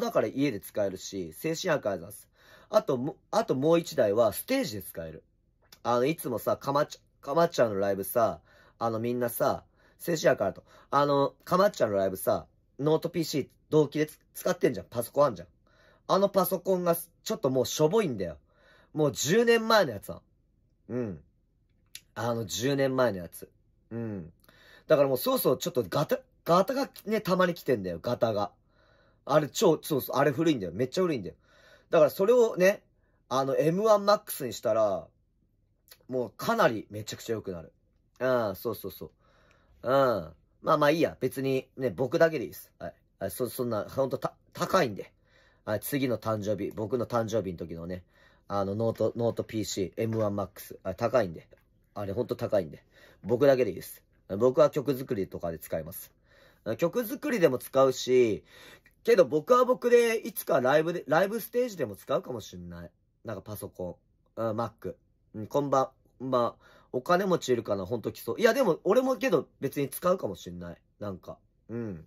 だから家で使えるし、精神薬あります。あともう1台はステージで使える。いつもさ、かまっちゃんのライブさ、みんなさ、精神薬あると。かまっちゃんのライブさ、ノート PC 同期で使ってんじゃん。パソコンあんじゃん。パソコンがちょっともうしょぼいんだよ。もう10年前のやつは。うん。10年前のやつ。うん。だからもうそうそうちょっとガタがね、たまに来てんだよ、ガタが。あれそうそう、あれ古いんだよ。めっちゃ古いんだよ。だからそれをね、M1MAX にしたら、もうかなりめちゃくちゃ良くなる。うん、そう。うん。まあいいや。別にね、僕だけでいいです。はい。はい、そんな、ほんと高いんで。はい、次の誕生日、僕の誕生日の時のね、ノート PC、M1MAX、はい、高いんで。あれほんと高いんで。僕だけでいいです。僕は曲作りとかで使います。曲作りでも使うし、けど僕は僕でいつかライブステージでも使うかもしんない。なんかパソコン、Mac、うん、こんばん、お金持ちいるかな、ほんと来そう。いやでも、俺もけど別に使うかもしんない。なんか、うん。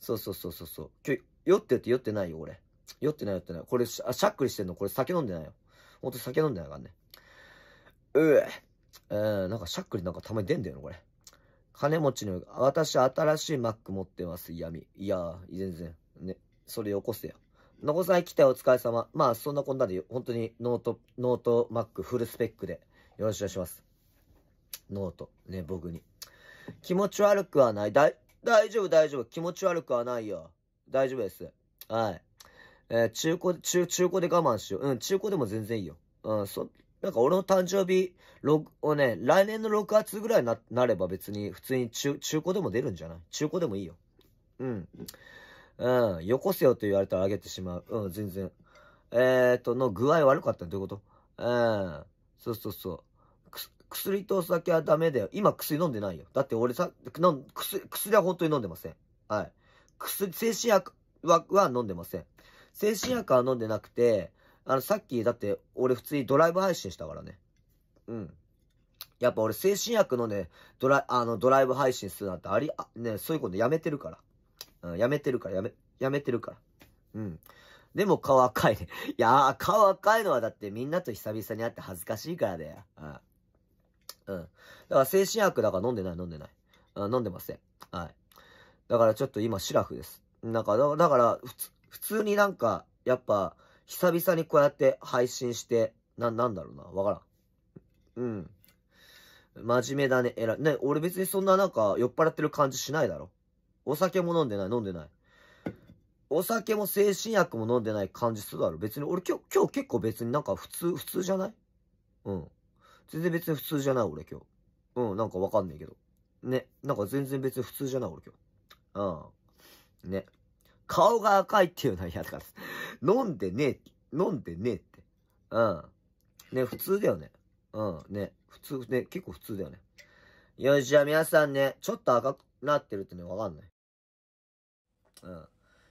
そう。今日、酔ってないよ、俺。酔ってない。これ、しゃっくりしてんのこれ酒飲んでないよ。ほんと酒飲んでないからね。なんかしゃっくりなんかたまに出んだよな、これ。金持ちの、私新しい Mac 持ってます、闇。いやー、全然。ね、それよこせよ。のこさん来たよ、お疲れ様。まあ、そんなこんなで、本当にノート Mac フルスペックで、よろしくお願いします。ノート、ね、僕に。気持ち悪くはない。大丈夫。気持ち悪くはないよ。大丈夫です。はい。中古で我慢しよう。うん、中古でも全然いいよ。うん、なんか俺の誕生日をね、来年の6月ぐらいに なれば別に普通に中古でも出るんじゃない？中古でもいいよ。うん。うん。よこせよと言われたらあげてしまう。うん、全然。の具合悪かったのどういうこと？そう。薬とお酒はダメだよ。今薬飲んでないよ。だって俺さ、薬は本当に飲んでません。はい。精神薬は飲んでません。精神薬は飲んでなくて、さっき、だって、俺普通にドライブ配信したからね。うん。やっぱ俺、精神薬のね、ドライブ配信するなんてね、そういうことやめてるから。うん、やめてるから。うん。でも顔赤いね。いやー、顔赤いのはだってみんなと久々に会って恥ずかしいからだよ。うん。だから精神薬だから飲んでない。飲んでません。はい。だからちょっと今、シラフです。なんか、だから普通になんか、やっぱ、久々にこうやって配信して、なんだろうな、わからん。うん。真面目だね、偉い。ね、俺別にそんななんか酔っ払ってる感じしないだろ。お酒も飲んでない。お酒も精神薬も飲んでない感じするだろ。別に俺今日結構別になんか普通じゃない？うん。全然別に普通じゃない俺今日。うん、なんかわかんないけど。ね、なんか全然別に普通じゃない俺今日。うん。ね。顔が赤いっていうのは嫌だから。飲んでねえって。うん。ね、普通だよね。うん。ね、結構普通だよね。よし、じゃあ皆さんね、ちょっと赤くなってるってね、わかんない。うん。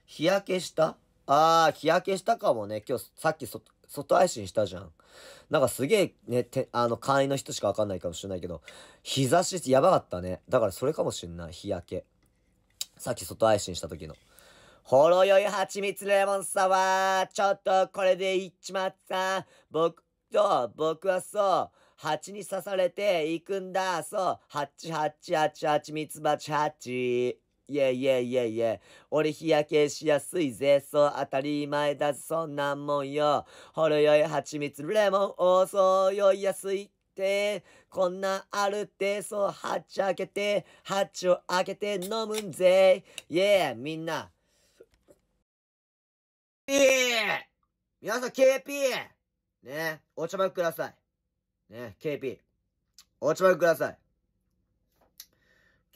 日焼けしたかもね。今日、さっき外配信したじゃん。なんかすげえね、会員の人しかわかんないかもしれないけど、日差しやばかったね。だからそれかもしんない、日焼け。さっき外配信した時の。ほろ酔い蜂蜜レモンサワー、ちょっとこれでいっちまった。僕はそう、蜂に刺されていくんだ、そう、蜂蜜蜂蜂。いやいやいやいや、俺日焼けしやすいぜ、そう当たり前だぜ、そんなもんよ。ほろ酔い蜂蜜レモンをそう酔いやすいって、こんなあるって、そう蜂を開けて飲むんぜ。いや、みんな。皆さん KP！ ね、お茶ばください。ね、KP。お茶ばください。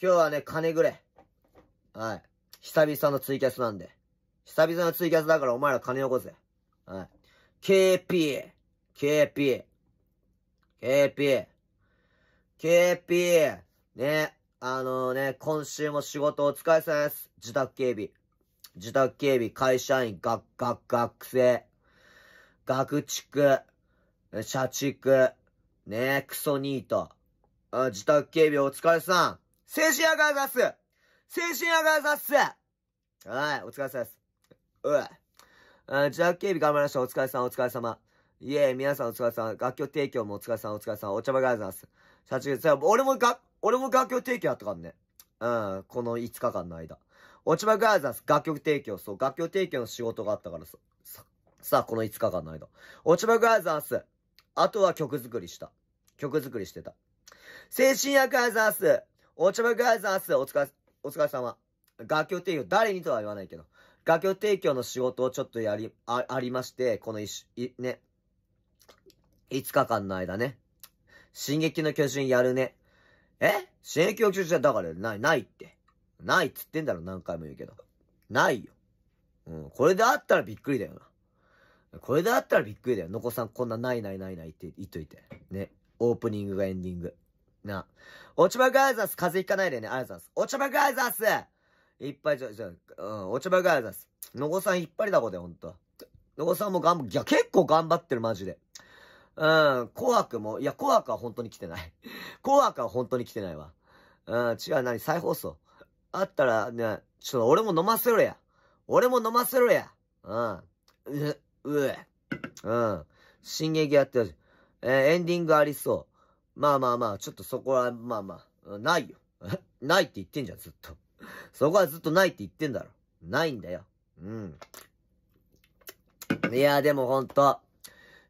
今日はね、金ぐれ。はい。久々のツイキャスなんで。久々のツイキャスだからお前ら金よこせ。はい。KP。ね。今週も仕事お疲れ様です。自宅警備、会社員、学生、学畜、社畜、ね、クソニート。自宅警備お疲れさん。精神アガーザスはい、お疲れ様です。自宅警備頑張りました。お疲れ様。いえ、皆さんお疲れ様。楽曲提供もお疲れ様。お茶ばがあざます。社畜、俺も楽曲提供あったからね。うん、この5日間の間。おちばがあざます。楽曲提供の仕事があったからさ、この5日間の間。おちばがあざます。あとは曲作りしてた。精神薬あざます。おちばがあざます。お疲れ様。楽曲提供、誰にとは言わないけど、楽曲提供の仕事をちょっとありまして、この5日間の間ね。進撃の巨人やるね。進撃の巨人だからないって。ないっつってんだろ、何回も言うけど。ないよ。うん、これであったらびっくりだよな。のこさんこんなないって言っといて。ね。オープニングがエンディング。な。おちばがあざす。風邪ひかないでね。あざす。おちばがあざす。いっぱいおちばがあざす。のごさんいっぱいだこで、ほんと。のごさんもいや、結構頑張ってる、マジで。紅白も、いや、紅白は本当に来てない。わ。違う、再放送。あったら、ね、ちょっと俺も飲ませろや。進撃やってる。エンディングありそう。まあ、ちょっとそこは、ないよ。ないって言ってんじゃん、ずっと。そこはずっとないって言ってんだろ。ないんだよ。うん。いや、でもほんと、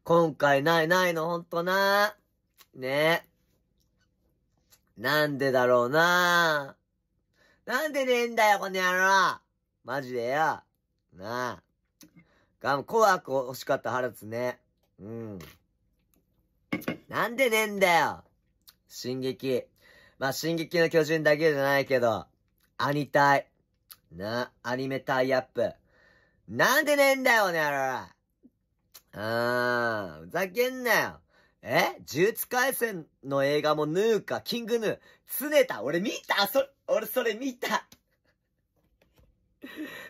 今回ないのほんとな。ねえ。なんでだろうな。なんでねえんだよ、この野郎。マジでよ。なあ。紅白欲しかった腹立つね。うん。なんでねえんだよ。進撃。まあ、進撃の巨人だけじゃないけど、アニメタイアップ。なんでねえんだよ、ねあら。ふざけんなよ。呪術廻戦の映画もヌーか、キングヌー。つねた。俺それ見た。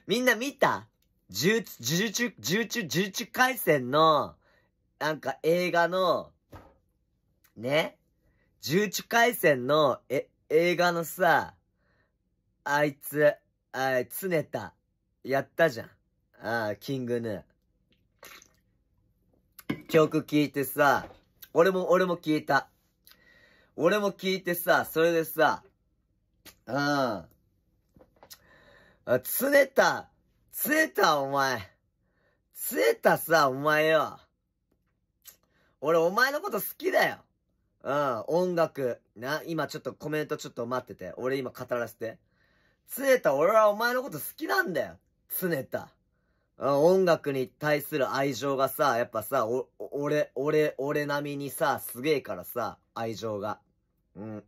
みんな見た？呪術廻戦の、映画の、ね、呪術廻戦の、映画のさ、つねた、やったじゃん。キングヌー。曲聴いてさ、俺も聴いた。俺も聴いてさ、それでさ、つねたさ、お前よ。俺お前のこと好きだよ。音楽。今ちょっとコメントちょっと待ってて。俺今語らせて。つねた、俺はお前のこと好きなんだよ。つねた。音楽に対する愛情がさ、やっぱさ、俺並みにさ、すげえからさ、愛情が。うん。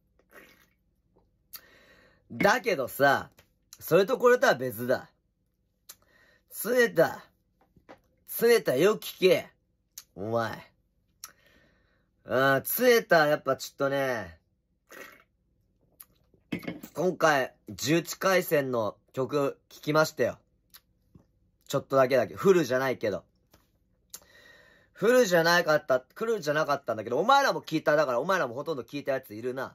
だけどさ、それとこれとは別だ。つねたよ聞け。お前。つえた、やっぱちょっとね、今回、呪術廻戦の曲聴きましたよ。ちょっとだけ。フルじゃないけど。来るじゃなかったんだけど、お前らも聞いた。だからお前らもほとんど聞いたやついるな。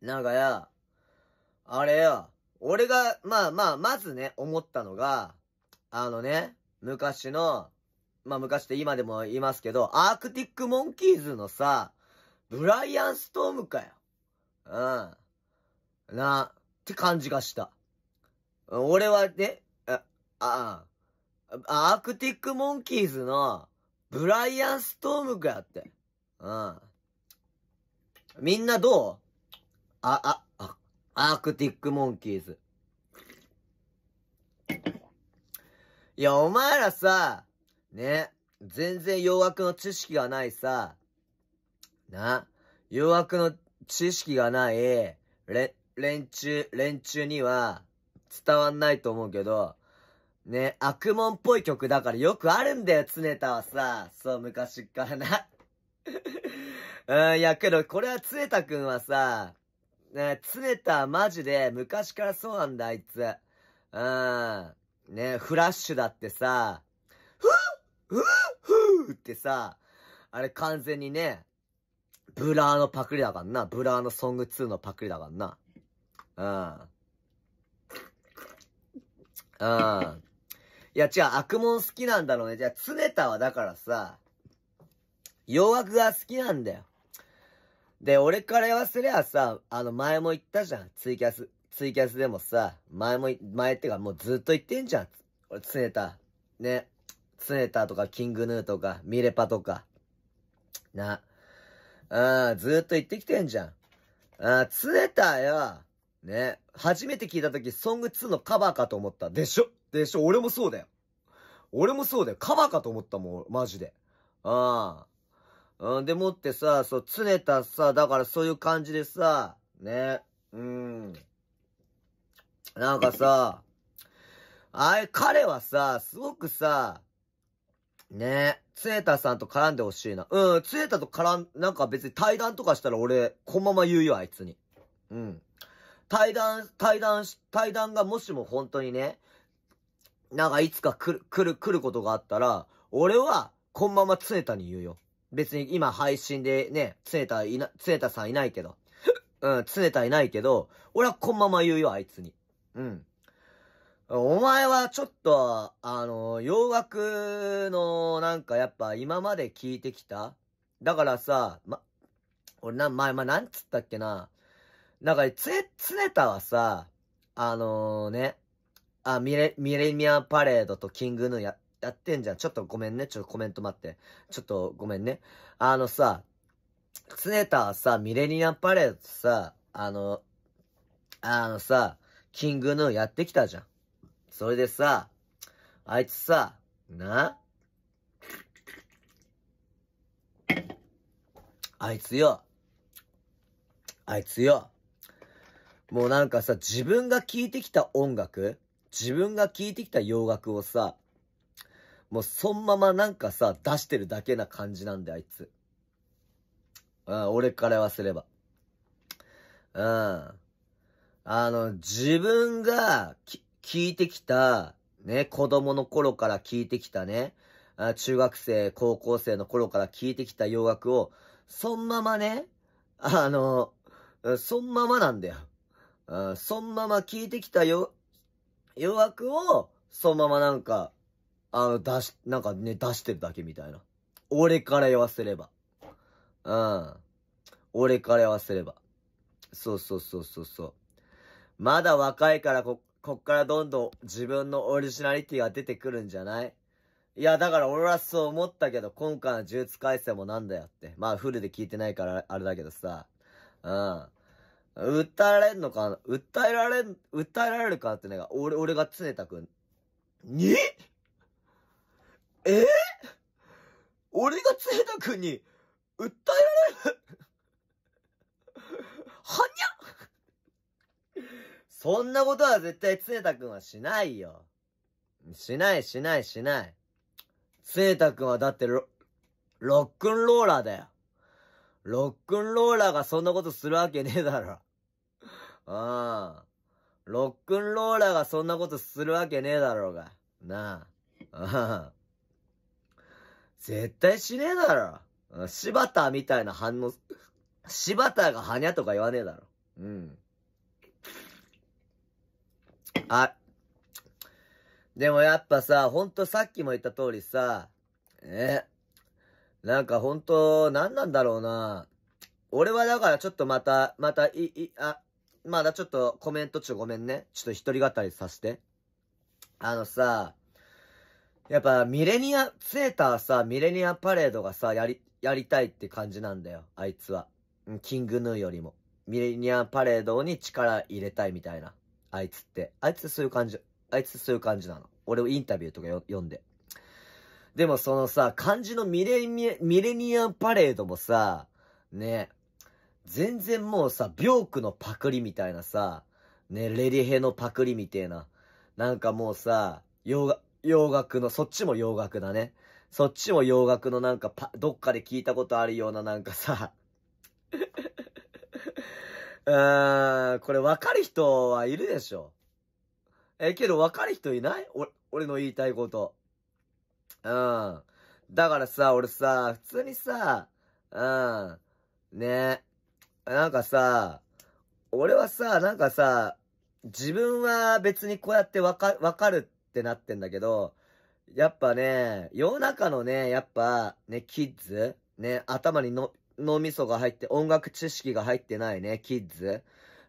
なんかや、あれや、俺が、まずね、思ったのが、昔の、昔って今でも言いますけど、アークティックモンキーズのさ、ブライアン・ストームかよ。な、って感じがした。俺はね、アークティックモンキーズの、ブライアン・ストームかよって。みんなどう？アークティックモンキーズ。いや、お前らさ、ね、全然洋楽の知識がないさ、洋楽の知識がない、連中には伝わんないと思うけど、ね、悪もんっぽい曲だからよくあるんだよ、常田はさ。そう、昔からな。いや、けど、これは常田くんはさ、ね、常田はマジで昔からそうなんだ、あいつ。ね、フラッシュだってさ、ふーってさ、あれ完全にね、ブラーのパクリだからな。ブラーのソング2のパクリだからな。いや、違う、悪もん好きなんだろうね。じゃあ、常田はだからさ、洋楽が好きなんだよ。で、俺から言わせりゃさ、前も言ったじゃん。ツイキャスでもさ、前ってかもうずっと言ってんじゃん。俺、常田。ね。常田とか、キングヌーとか、ミレパとか。な。ずっと言ってきてんじゃん。常田よ。ね。初めて聞いたとき、ソング2のカバーかと思った。でしょ俺もそうだよ。カバーかと思ったもん、マジで。でもってさ、そう、常田さ、だからそういう感じでさ、ね。なんかさ、彼はさ、すごくさ、ね、常田さんと絡んでほしいな。常田となんか別に対談とかしたら俺、このまま言うよ、あいつに。対談がもしも本当にね、なんかいつか来ることがあったら、俺は、このまま常田に言うよ。別に今配信でね、常田さんいないけど。常田いないけど、俺はこのまま言うよ、あいつに。お前はちょっと、洋楽の、なんかやっぱ今まで聞いてきた？だからさ、俺なんつったっけな。なんか、常田はさ、ミレニアムパレードとキングヌーやってんじゃん。ちょっとごめんね。ちょっとコメント待って。ちょっとごめんね。常田はさ、ミレニアムパレードとさ、キングヌーやってきたじゃん。それでさ、あいつさ、あいつよ、もうなんかさ、自分が聴いてきた音楽、自分が聴いてきた洋楽をさ、もうそんままなんかさ、出してるだけな感じなんだよ、あいつ。俺から言わせれば。自分が聞いてきた、ね、子供の頃から聞いてきたね、中学生、高校生の頃から聞いてきた洋楽を、そのままね、そのままなんだよ。そのまま聞いてきた洋楽を、そのままなんか、なんかね、出してるだけみたいな。俺から言わせれば。俺から言わせれば。そう。まだ若いからこっからどんどん自分のオリジナリティが出てくるんじゃない？いや、だから俺はそう思ったけど、今回の呪術廻戦もなんだよって。フルで聞いてないからあれだけどさ。訴えられるかってのが、俺が常田くんに？俺が常田くんに、訴えられる？はにゃそんなことは絶対常田くんはしないよ。しない。常田くんはだってロックンローラーだよ。ロックンローラーがそんなことするわけねえだろ。ロックンローラーがそんなことするわけねえだろうが。なあ。絶対しねえだろ。柴田みたいな反応、柴田がはにゃとか言わねえだろ。うん。あ、でもやっぱさ、ほんとさっきも言った通りさ、なんかほんと、なんなんだろうな。俺はだからちょっとまだちょっとコメント中ごめんね。ちょっと一人語りさせて。あのさ、やっぱセーターさ、ミレニアパレードがさ、やりたいって感じなんだよ、あいつは。キングヌーよりも。ミレニアパレードに力入れたいみたいな。あいつって。あいつそういう感じなの。俺をインタビューとか読んで。でもそのさ、漢字のミレニアパレードもさ、ね、全然もうさ、ビョークのパクリみたいなさ、ね、レリヘのパクリみたいな。なんかもうさ、洋楽の、そっちも洋楽だね。そっちも洋楽のなんかどっかで聞いたことあるようななんかさ、これ分かる人はいるでしょ。けど分かる人いない？俺の言いたいこと。だからさ、俺さ、普通にさ、ね。なんかさ、俺はさ、なんかさ、自分は別にこうやって分かるってなってんだけど、やっぱね、世の中のね、やっぱ、ね、キッズ、ね、頭に脳みそが入って、音楽知識が入ってないね、キッズ。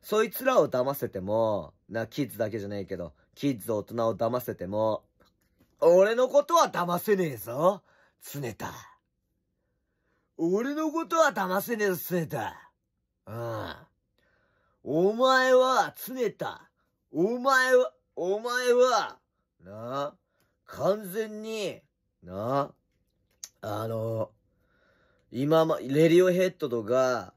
そいつらを騙せても、キッズだけじゃないけど、キッズ大人を騙せても、俺のことは騙せねえぞ、つねた。俺のことは騙せねえぞ、つねた。お前は、つねた。お前は、完全に、レディオヘッドとか、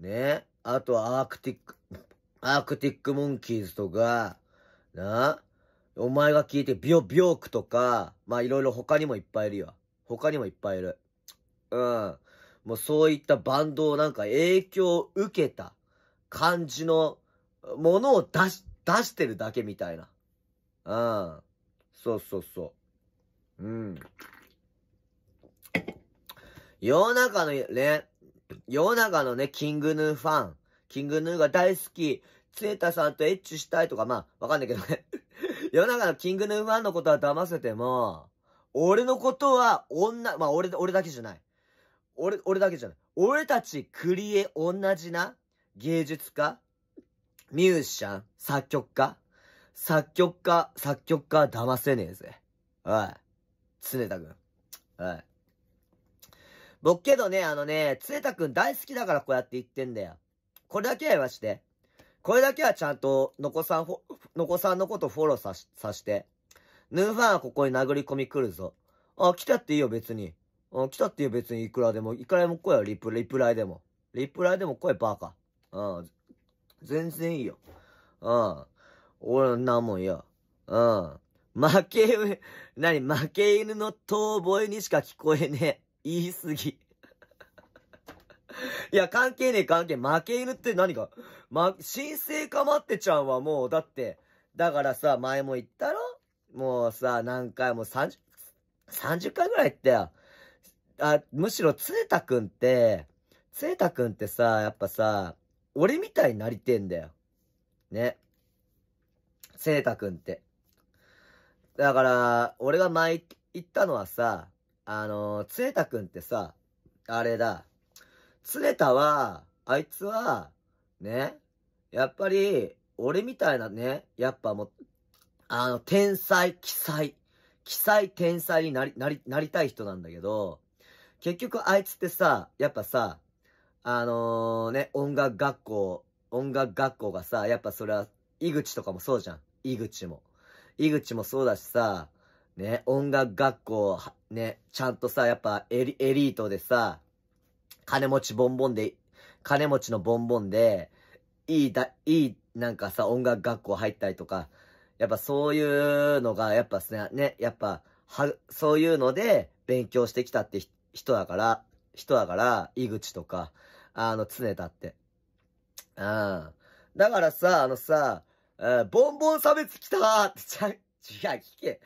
ね、あとはアークティックモンキーズとか、お前が聞いてビョークとか、まあいろいろ他にもいっぱいいるよ。もうそういったバンドをなんか影響を受けた感じのものを出してるだけみたいな。世の中のね、キングヌーファン。キングヌーが大好き。つえたさんとエッチしたいとか、まあ、わかんないけどね。世の中のキングヌーファンのことは騙せても、俺のことはまあ、俺だけじゃない。俺だけじゃない。俺たち同じな芸術家、ミュージシャン、作曲家は騙せねえぜ。つねたくん。僕けどね、つねたくん大好きだからこうやって言ってんだよ。これだけは言わして。これだけはちゃんと、のこさんのことフォローさして。ヌーファンはここに殴り込み来るぞ。来たっていいよ別に。いくらでも、来いよ、リプライでも。リプライでも来い、バカ。全然いいよ。俺なんもんよ。負け犬の遠吠えにしか聞こえねえ。言いすぎ。いや、関係ねえ。負け犬って何か。新生かまってちゃんはもう、だって、だからさ、前も言ったろ？もうさ、何回も30回ぐらい言ったよ。むしろ、つえたくんってさ、やっぱさ、俺みたいになりてんだよ。ね。つえたくんって。だから、俺が前言ったのはさ、つえたくんってさ、あれだ。つねたは、あいつは、ね、やっぱり、俺みたいなね、やっぱもう、天才、奇才天才になりたい人なんだけど、結局あいつってさ、やっぱさ、音楽学校がさ、やっぱそれは、井口とかもそうじゃん。井口もそうだしさ、ね、音楽学校、ね、ちゃんとさ、やっぱエリートでさ、金持ちのボンボンで、なんかさ、音楽学校入ったりとか、やっぱそういうのが、やっぱね、そういうので勉強してきたって人だから、井口とか、つねたって。だからさ、ボンボン差別来たーって、違う、聞け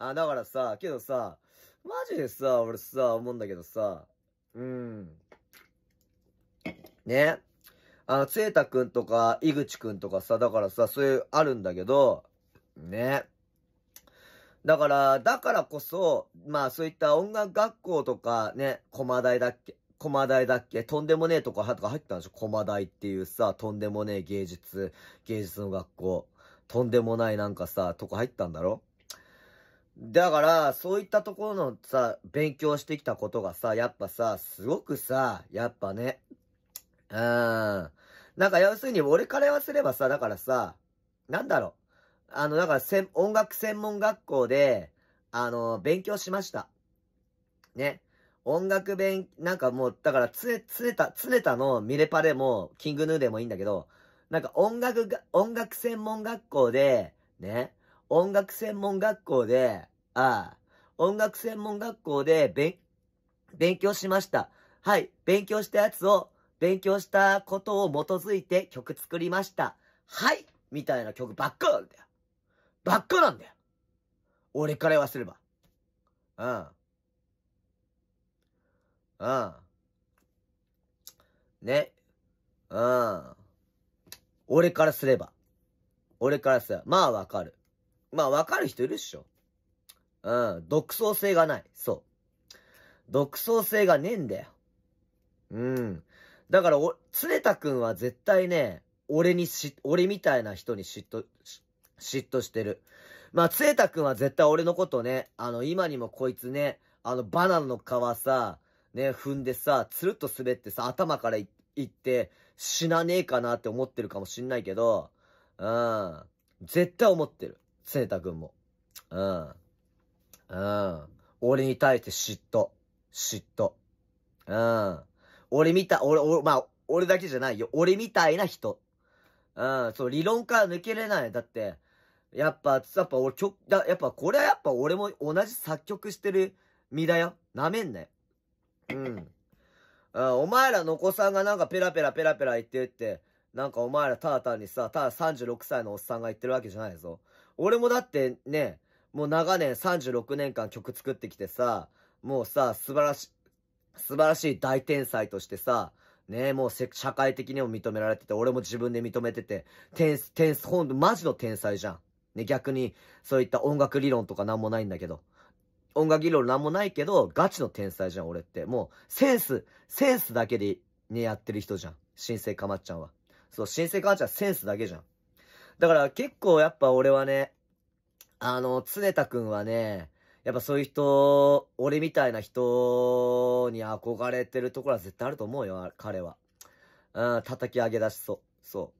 あ、だからさ、けどさ、マジでさ、俺さ、思うんだけどさ、ね。つえたくんとか、いぐちくんとかさ、だからさ、そういう、あるんだけど、ね。だからこそ、まあそういった音楽学校とかね、駒大だっけとんでもねえとか、とか入ってたんでしょ。駒大っていうさ、とんでもねえ芸術の学校。とんでもないなんかさ、とこ入ったんだろ。だから、そういったところのさ、勉強してきたことがさ、やっぱさ、すごくさ、やっぱね、なんか要するに俺から言わせればさ、だからさ、なんだろう。だから音楽専門学校で、勉強しました。ね。なんかもう、だから、つねたのミレパレも、キングヌーでもいいんだけど、なんか音楽専門学校で、ね。勉強しました。はい。勉強したことを基づいて曲作りました。はい。みたいな曲ばっかなんだよ。俺から言わせれば。ね。俺からすれば。まあわかる。人いるっしょ。独創性がない。そう。独創性がねえんだよ。だから、つねたくんは絶対ね、俺みたいな人に嫉妬してる。まあ、つえたくんは絶対俺のことね、今にもこいつね、バナナの皮さ、ね、踏んでさ、つるっと滑ってさ、頭からいって、死なねえかなって思ってるかもしんないけど、絶対思ってる。つねたくんも。俺に対して嫉妬。俺だけじゃないよ。俺みたいな人。そう、理論から抜けれない。だって、やっぱ俺これはやっぱ俺も同じ作曲してる身だよ。なめんなよ。お前らの子さんがなんかペラペラ言ってるって、なんかお前らただ36歳のおっさんが言ってるわけじゃないぞ。俺もだってね、もう長年36年間曲作ってきてさ、もうさ、素晴らしい大天才としてさ、ねえ、もう社会的にも認められてて、俺も自分で認めてて、ほんとマジの天才じゃん。ね、逆に、そういった音楽理論とかなんもないんだけど。音楽理論なんもないけど、ガチの天才じゃん、俺って。もう、センスだけで、ね、やってる人じゃん。新生かまっちゃんは。そう、新生かまっちゃんはセンスだけじゃん。だから、結構やっぱ俺はね、つねたくんはね、やっぱそういう人、俺みたいな人に憧れてるところは絶対あると思うよ、彼は。叩き上げ出しそう。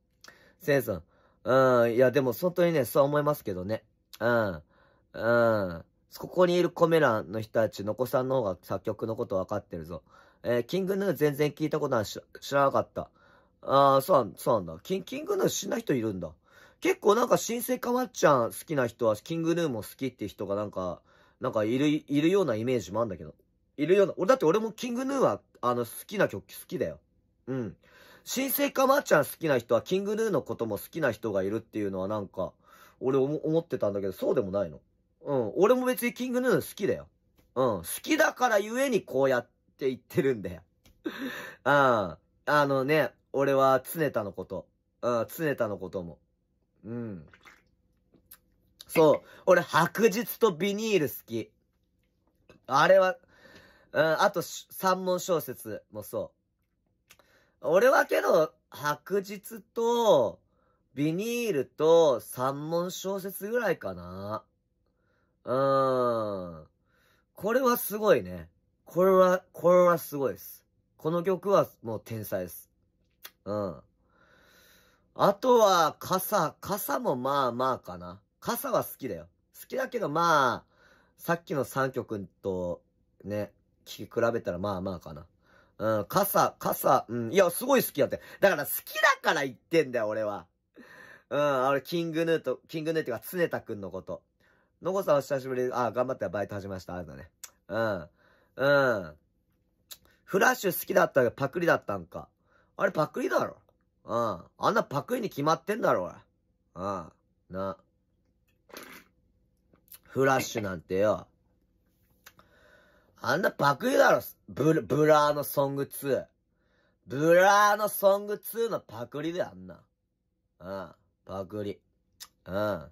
センさん。いや、でも本当にね、そう思いますけどね。ここにいるコメ欄の人たち、のこさんの方が作曲のこと分かってるぞ。キングヌー全然聞いたことは知らなかった。そうなんだ。キングヌー知んない人いるんだ。結構なんか、新生かまっちゃん好きな人は、キングヌーも好きって人がなんかいるようなイメージもあるんだけど。俺もキングヌーは、好きな曲好きだよ。新生かまっちゃん好きな人は、キングヌーのことも好きな人がいるっていうのはなんか、俺思ってたんだけど、そうでもないの。俺も別にキングヌー好きだよ。好きだからゆえにこうやって言ってるんだよ。ね、俺はつねたのことも。そう。俺、白日とビニール好き。あれは、あと、三文小説もそう。俺はけど、白日と、ビニールと、三文小説ぐらいかな。これはすごいね。これはすごいです。この曲はもう天才です。あとは、傘もまあまあかな。傘は好きだよ。好きだけど、まあ、さっきの3曲と、ね、聴き比べたらまあまあかな。いや、すごい好きだって。だから、好きだから言ってんだよ、俺は。俺、キングヌーっていうか、つねたくんのこと。のこさんお久しぶり、頑張ってバイト始めました。あれだね。フラッシュ好きだったけど、パクリだったんか。あれ、パクリだろ。あんなパクリに決まってんだろ、俺。な。フフラッシュなんてよ。あんなパクリだろ、ブラーのソング2。ブラーのソング2のパクリだよ、あんな。うん。パクリ。うん。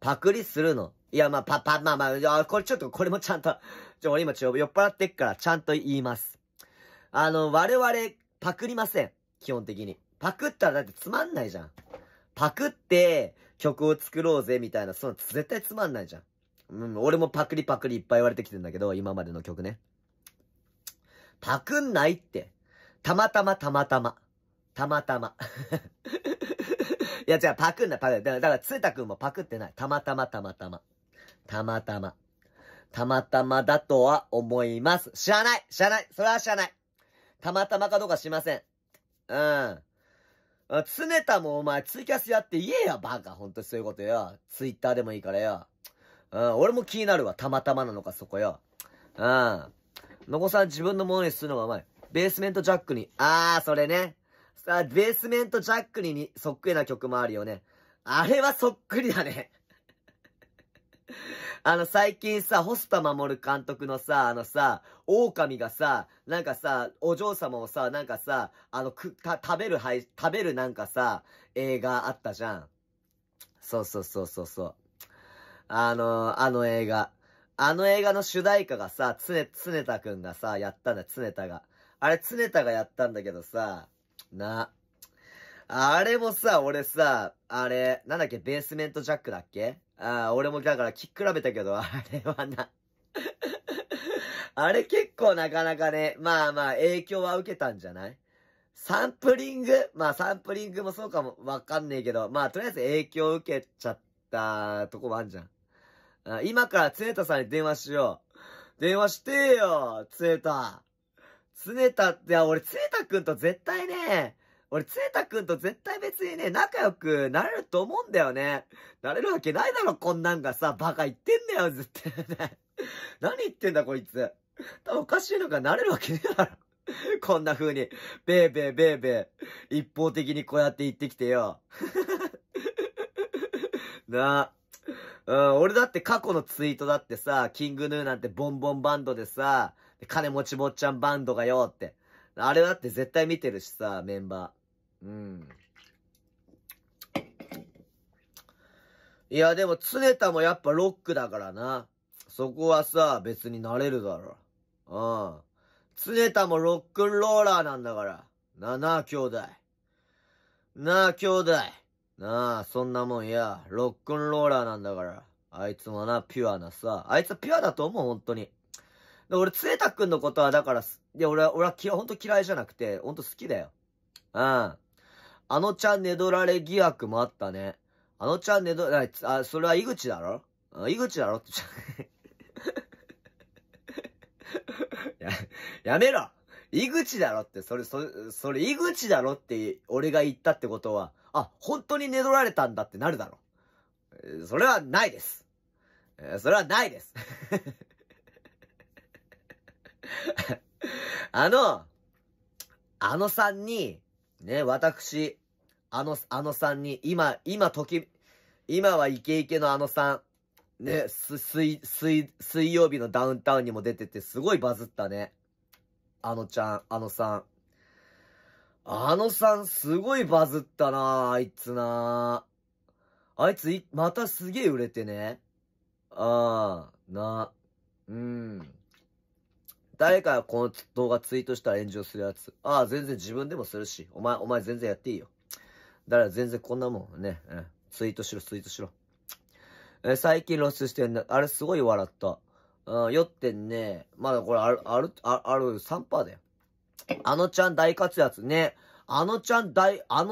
パクリするの。いや、まあ、これちょっと、これもちゃんと、俺今酔っ払ってっから、ちゃんと言います。我々、パクりません。基本的に。パクったらだってつまんないじゃん。パクって、曲を作ろうぜ、みたいな、その、絶対つまんないじゃん。うん、俺もパクリいっぱい言われてきてんだけど、今までの曲ね。パクんないって。たまたま。いや、じゃあパクんない。だから、つーたくんもパクってない。たまたまだとは思います。知らない。それは知らない。たまたまかどうかしません。うん。つねたもお前、ツイキャスやって言えや、バカ。ほんとそういうことよ。ツイッターでもいいからよ。うん、俺も気になるわ。たまたまなのか、そこよ。うん。のこさん自分のものにするのがうまい。ベースメントジャックに。あー、それね。さあ、ベースメントジャックにそっくりな曲もあるよね。あれはそっくりだね。最近さ、細田守監督のさ、狼がさ、なんかさ、お嬢様をさ、なんかさ、食べるなんかさ、映画あったじゃん。そう。あの映画。あの映画の主題歌がさ、つねたくんがさ、やったんだ、つねたが。あれ、つねたがやったんだけどさ、あれもさ、俺さ、あれ、なんだっけ、ベースメントジャックだっけ？俺もだから聞き比べたけど、あれはな。あれ結構なかなかね、まあ影響は受けたんじゃない？サンプリングもそうかもわかんねえけど、まあとりあえず影響受けちゃったとこもあんじゃん。今からつねたさんに電話しよう。電話してよ、つねた。つねたって、俺つねたくんと絶対ね、別にね、仲良くなれると思うんだよね。なれるわけないだろ、こんなんがさ、バカ言ってんだよ、ずっと。何言ってんだ、こいつ。多分おかしいのか、なれるわけねえだろ。こんな風に、べーべー、一方的にこうやって言ってきてよ。なあ。うん、俺だって過去のツイートだってさ、キングヌーなんてボンボンバンドでさ、金持ち坊ちゃんバンドがよって。あれだって絶対見てるしさ、メンバー。うん。いや、でも、つねたもやっぱロックだからな。そこはさ、別になれるだろ。うん。つねたもロックンローラーなんだから。なあ、兄弟。なあ、そんなもんや、ロックンローラーなんだから。あいつもな、ピュアなさ。あいつはピュアだと思う、本当に。俺、つえたくんのことは、だから、俺はほんと嫌いじゃなくて、ほんと好きだよ。うん。ねどられ疑惑もあったね。それは井口だろ？ってやめろ井口だろって、それ井口だろって、俺が言ったってことは、あ、本当にねどられたんだってなるだろ。それはないです。さんに、ね、私、さんに、今はイケイケのさん、ね、水曜日のダウンタウンにも出てて、すごいバズったね。あのさんすごいバズったな、あいつな。あいつ、またすげえ売れてね。誰かがこの動画ツイートしたら炎上するやつ。全然自分でもするし。お前全然やっていいよ。だから全然こんなもんね。ツイートしろ。最近露出してんだ。あれすごい笑った。酔ってんね。まだこれある 3% だよ。大活躍ね。あの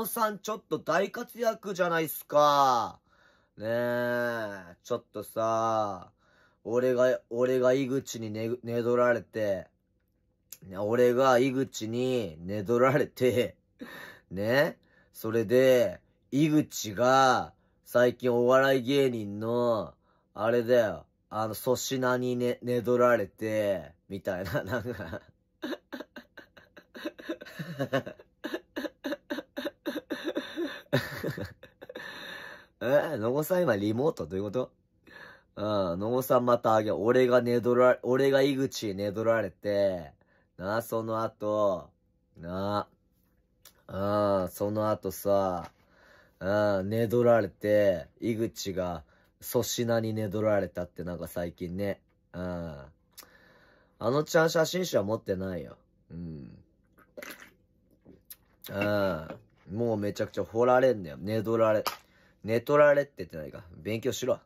さんちょっと大活躍じゃないっすか。ねえ。ちょっとさ、俺が井口にねどられて、ね、それで、井口が、最近お笑い芸人の、あれだよ、粗品にねどられて、みたいな、なんか。のこさん今リモートどういうこと？野尾さんまたあげ、俺が井口ねどられて、なあ、その後、なあ、その後さ、ねどられて、井口が粗品にねどられたってなんか最近ね、あのちゃん写真集は持ってないよ。もうめちゃくちゃ掘られんだよ。寝取られって言ってないか。勉強しろ。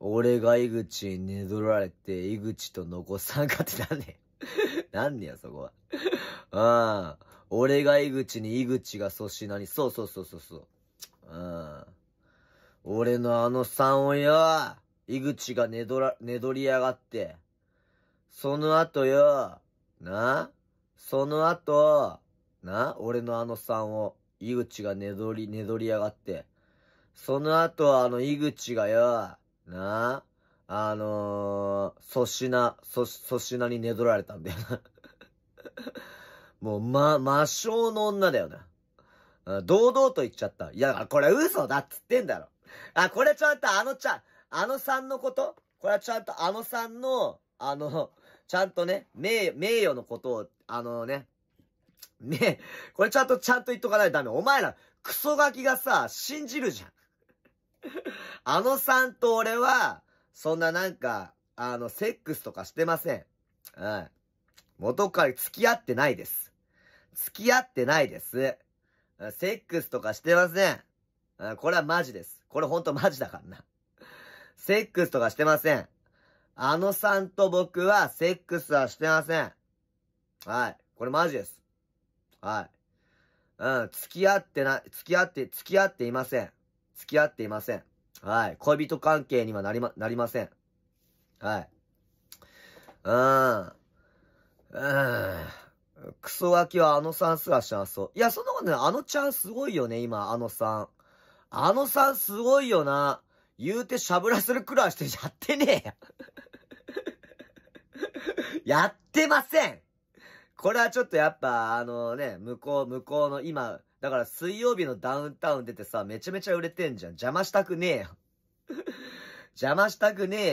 俺が井口に寝取られて、井口とのこさんかってなんねん。なんねんや、そこは。俺が井口に井口が粗品に。俺のあの3をよ、井口が寝取りやがって。その後よ、俺のあの3を、井口が寝取りやがって。その後、井口がよ、粗品に寝取られたんだよな。もう、魔性の女だよな。堂々と言っちゃった。いや、だからこれ嘘だっつってんだろ。これちゃんとあのさんのこと?これはちゃんとあのさんの、ちゃんとね、名誉のことを、これちゃんと言っとかないとダメ。お前ら、クソガキがさ、信じるじゃん。あのさんと俺は、そんななんか、セックスとかしてません。元から付き合ってないです。セックスとかしてません。これはマジです。これほんとマジだからな。セックスとかしてません。あのさんと僕は、セックスはしてません。これマジです。付き合っていません。恋人関係にはなりません。クソガキはあのさんすらしなそう。いや、そんなことね、あのちゃんすごいよね、今、あのさん。あのさんすごいよな。言うてしゃぶらするくらいしてやってねえや。やってません。これはちょっとやっぱ、向こうの今、だから水曜日のダウンタウン出てさ、めちゃめちゃ売れてんじゃん。邪魔したくねえ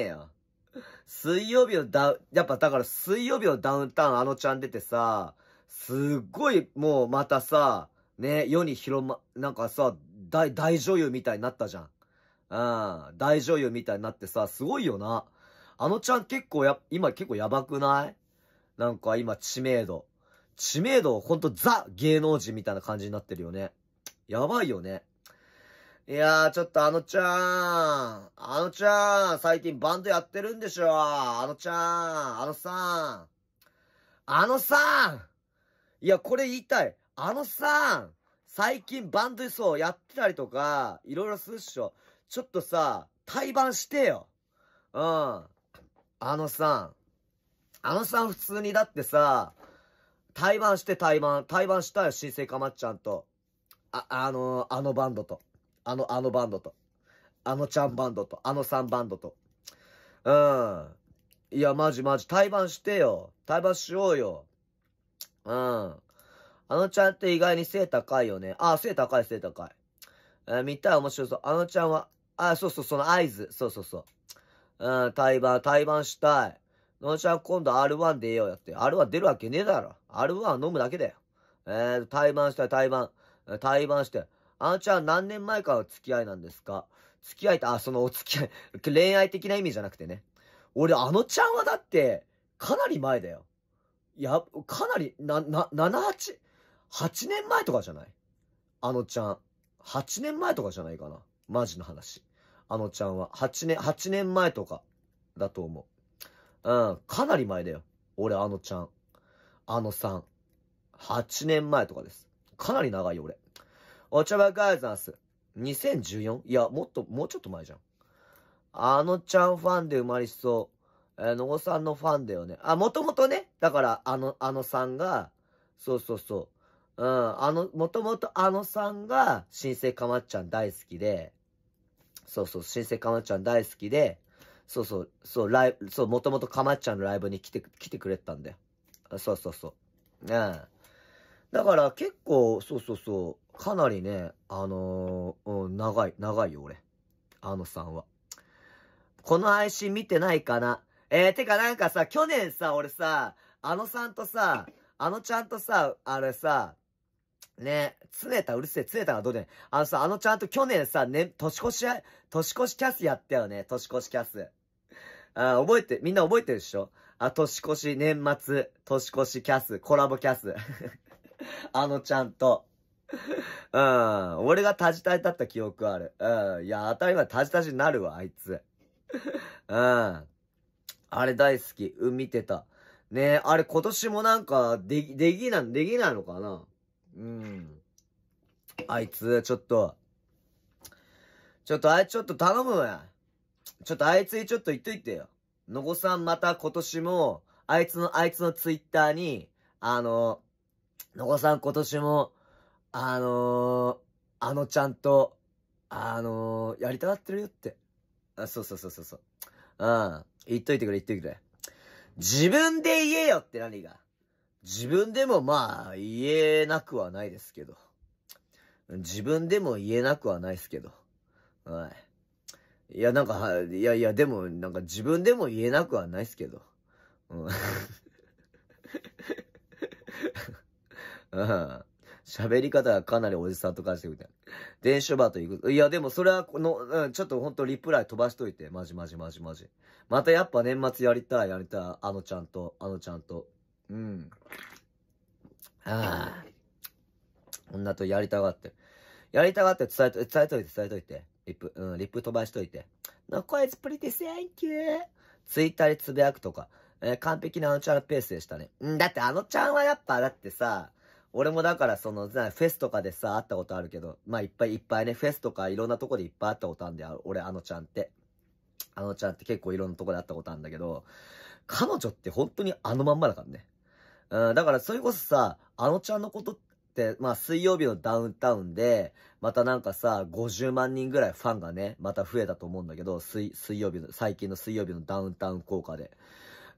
よ。水曜日のやっぱだから水曜日のダウンタウンあのちゃん出てさ、すっごいもうまたさ、ね、世になんかさ、大女優みたいになったじゃん。大女優みたいになってさ、すごいよな。あのちゃん結構今結構やばくない?なんか今知名度ほんとザ芸能人みたいな感じになってるよね。やばいよね。いやーちょっとあのちゃん最近バンドやってるんでしょ。あのさん、いやこれ言いたい。あのさん最近バンドそうやってたりとかいろいろするっしょ。ちょっとさ対バンしてよ。あのさん普通にだってさ、対バンしたよ、新生かまっちゃんと。あのバンドと。あのちゃんバンドと。あのさんバンドと。いや、マジ、対バンしてよ。対バンしようよ。あのちゃんって意外に背高いよね。背高い。見たい、面白そう。あのちゃんは、その合図。対バンしたい。のちゃん今度 R1 出ようやって。R1 出るわけねえだろ。R1 飲むだけだよ。対バンして。あのちゃん何年前からの付き合いなんですか?付き合いって、お付き合い、恋愛的な意味じゃなくてね。俺、あのちゃんはだって、かなり前だよ。かなり、8年前とかじゃない?あのちゃん。8年前とかじゃないかな。マジの話。あのちゃんは。8年前とか、だと思う。かなり前だよ。俺、あのちゃん。あのさん。8年前とかです。かなり長いよ、俺。お茶ばかいざんす。2014? いや、もうちょっと前じゃん。あのちゃんファンで生まれそう。野尾さんのファンだよね。もともとね。だから、あのさんが、もともとあのさんが、新生かまっちゃん大好きで、新生かまっちゃん大好きで、もともとかまっちゃんのライブに来てくれたんだよ。だから結構、かなりね、長いよ、俺。あのさんは。この配信見てないかな。てかなんかさ、去年さ、俺さ、あのさんとさ、あのちゃんとさ、あれさ、ね、つねた、うるせえ、つねたがどうで、あのさ、あのちゃんと去年さ、ね、年越しキャスやったよね、年越しキャス。あ、覚えて、みんな覚えてるでしょ？あ、年越し、年末、年越しキャス、コラボキャス。あのちゃんと。うん、俺がタジタジだった記憶ある。うん、いや、当たり前タジタジになるわ、あいつ。うん。あれ大好き。うん、見てた。ね、あれ今年もなんか、できないのかな？うん。あいつ、ちょっと頼むわ。ちょっとあいつにちょっと言っといてよ。のごさんまた今年も、あいつのツイッターに、のごさん今年も、あのちゃんと、やりたがってるよって。あ、そう。うん。言っといてくれ。自分で言えよって何が。自分でもまあ、言えなくはないですけど。はい。いや、なんか、いや、でも、なんか自分でも言えなくはないですけど。うん。うん。喋り方がかなりおじさんとかしてみたい。電書バーと行く。いや、でもそれは、この、うん、ちょっとほんとリプライ飛ばしといて。マジ。またやっぱ年末やりたい。あのちゃんと。うん。ああ。女とやりたがって伝えといて。リップ飛ばしといて。No, it's pretty, thank you! ツイッターでつぶやくとか。完璧なあのちゃんのペースでしたね。うん、だってあのちゃんはやっぱ、だってさ、俺もだからその、フェスとかでさ、会ったことあるけど、まあ、いっぱいね、フェスとかいろんなとこでいっぱい会ったことあるんだよ、俺、あのちゃんって。あのちゃんって結構いろんなとこで会ったことあるんだけど、彼女って本当にあのまんまだからね。うん、だからそれこそさ、あのちゃんのことって、まあ、水曜日のダウンタウンで、またなんかさ、50万人ぐらいファンがね、また増えたと思うんだけど、最近の水曜日のダウンタウン効果で。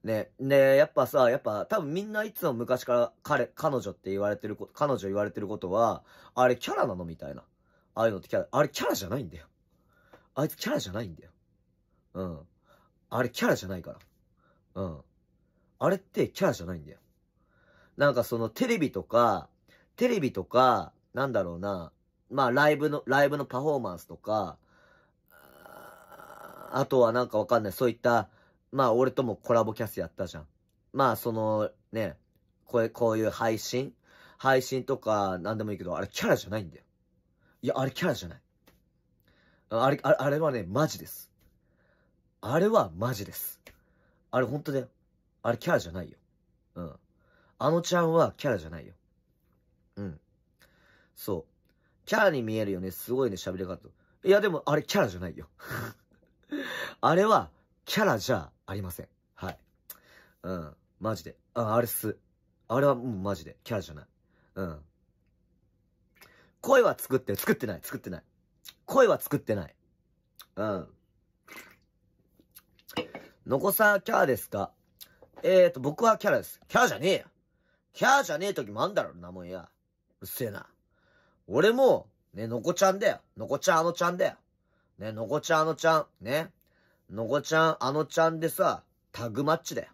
ね、やっぱ、多分みんないつも昔から彼女言われてることは、あれキャラなのみたいな。ああいうのってキャラ、あれキャラじゃないんだよ。あいつキャラじゃないんだよ。うん。あれキャラじゃないから。うん。あれってキャラじゃないんだよ。なんかそのテレビとか、なんだろうな、まあライブのパフォーマンスとか、あとはなんかわかんない、そういった、まあ、俺ともコラボキャスやったじゃん。まあ、その、ね、こういう配信とか、なんでもいいけど、あれキャラじゃないんだよ。いや、あれキャラじゃない。あれはね、マジです。あれはマジです。あれ本当だよ。あれキャラじゃないよ。うん。あのちゃんはキャラじゃないよ。うん。そう。キャラに見えるよね。すごいね、喋り方。いや、でも、あれキャラじゃないよ。あれは、キャラじゃありません。はい。うん。マジで。あれは、うん、マジで。キャラじゃない。うん。声は作ってる。作ってない。声は作ってない。うん。のこさん、キャラですか？僕はキャラです。キャラじゃねえよ。キャラじゃねえ時もあんだろ、なもんや。うっせえな。俺も、ね、のこちゃんだよ。のこちゃん、あのちゃんだよ。ね、のこちゃん、あのちゃん。ね。のこちゃん、あのちゃんでさ、タグマッチだよ。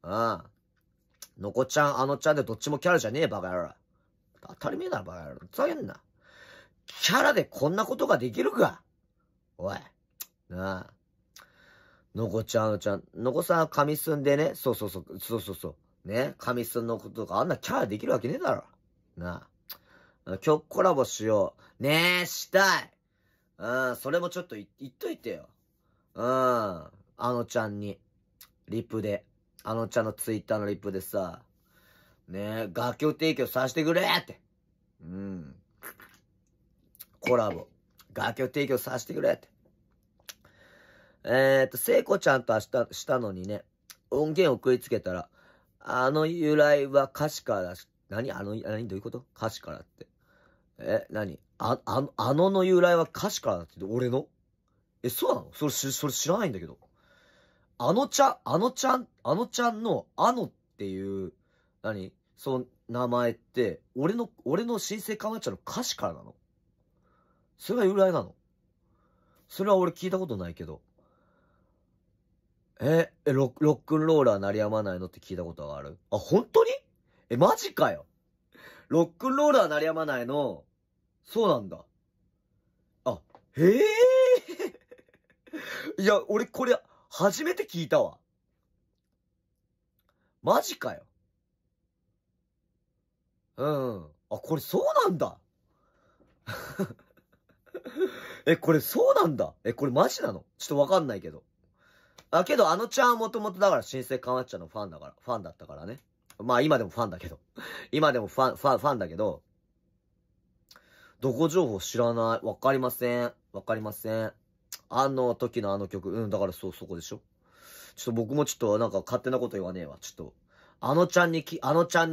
ああ。のこちゃん、あのちゃんでどっちもキャラじゃねえ、バカ野郎。当たり前だろ、バカ野郎。ふざけんな。キャラでこんなことができるか。おい。なあ。のこちゃん、あのちゃん。のこさんは髪すんでね。そう。ね。髪すんのこととか、あんなキャラできるわけねえだろ。なあ。今日コラボしよう。ねえ、したい。うん、それもちょっと言っといてよ。うん。あのちゃんに、リップで、あのちゃんのツイッターのリップでさ、ねえ、楽曲提供させてくれって。うん。コラボ。楽曲提供させてくれって。聖子ちゃんと明日したのにね、音源を送りつけたら、あの由来は歌詞からだし、何どういうこと？歌詞からって。何？あのの由来は歌詞からだって、俺の？そうなの？それ知らないんだけど。あのちゃんの、あのっていう、名前って、俺の新生かまちゃんの歌詞からなの？それが由来なの？それは俺聞いたことないけど。ロックンローラー鳴りやまないのって聞いたことがある？あ、本当に？マジかよ。ロックンローラー鳴りやまないの、そうなんだ。あ、へえ。いや、俺これ、初めて聞いたわ。マジかよ。うん。あ、これそうなんだ。これそうなんだ。これマジなの？ちょっとわかんないけど。あ、けどあのちゃんはもともとだから新生かまっちゃんのファンだから、ファンだったからね。まあ今でもファンだけど。今でもファンだけど。どこ情報知らない。わかりません。わかりません。あの時のあの曲。うん、だからそこでしょ。ちょっと僕もちょっとなんか勝手なこと言わねえわ。ちょっと。あのちゃんに聞け。あのちゃん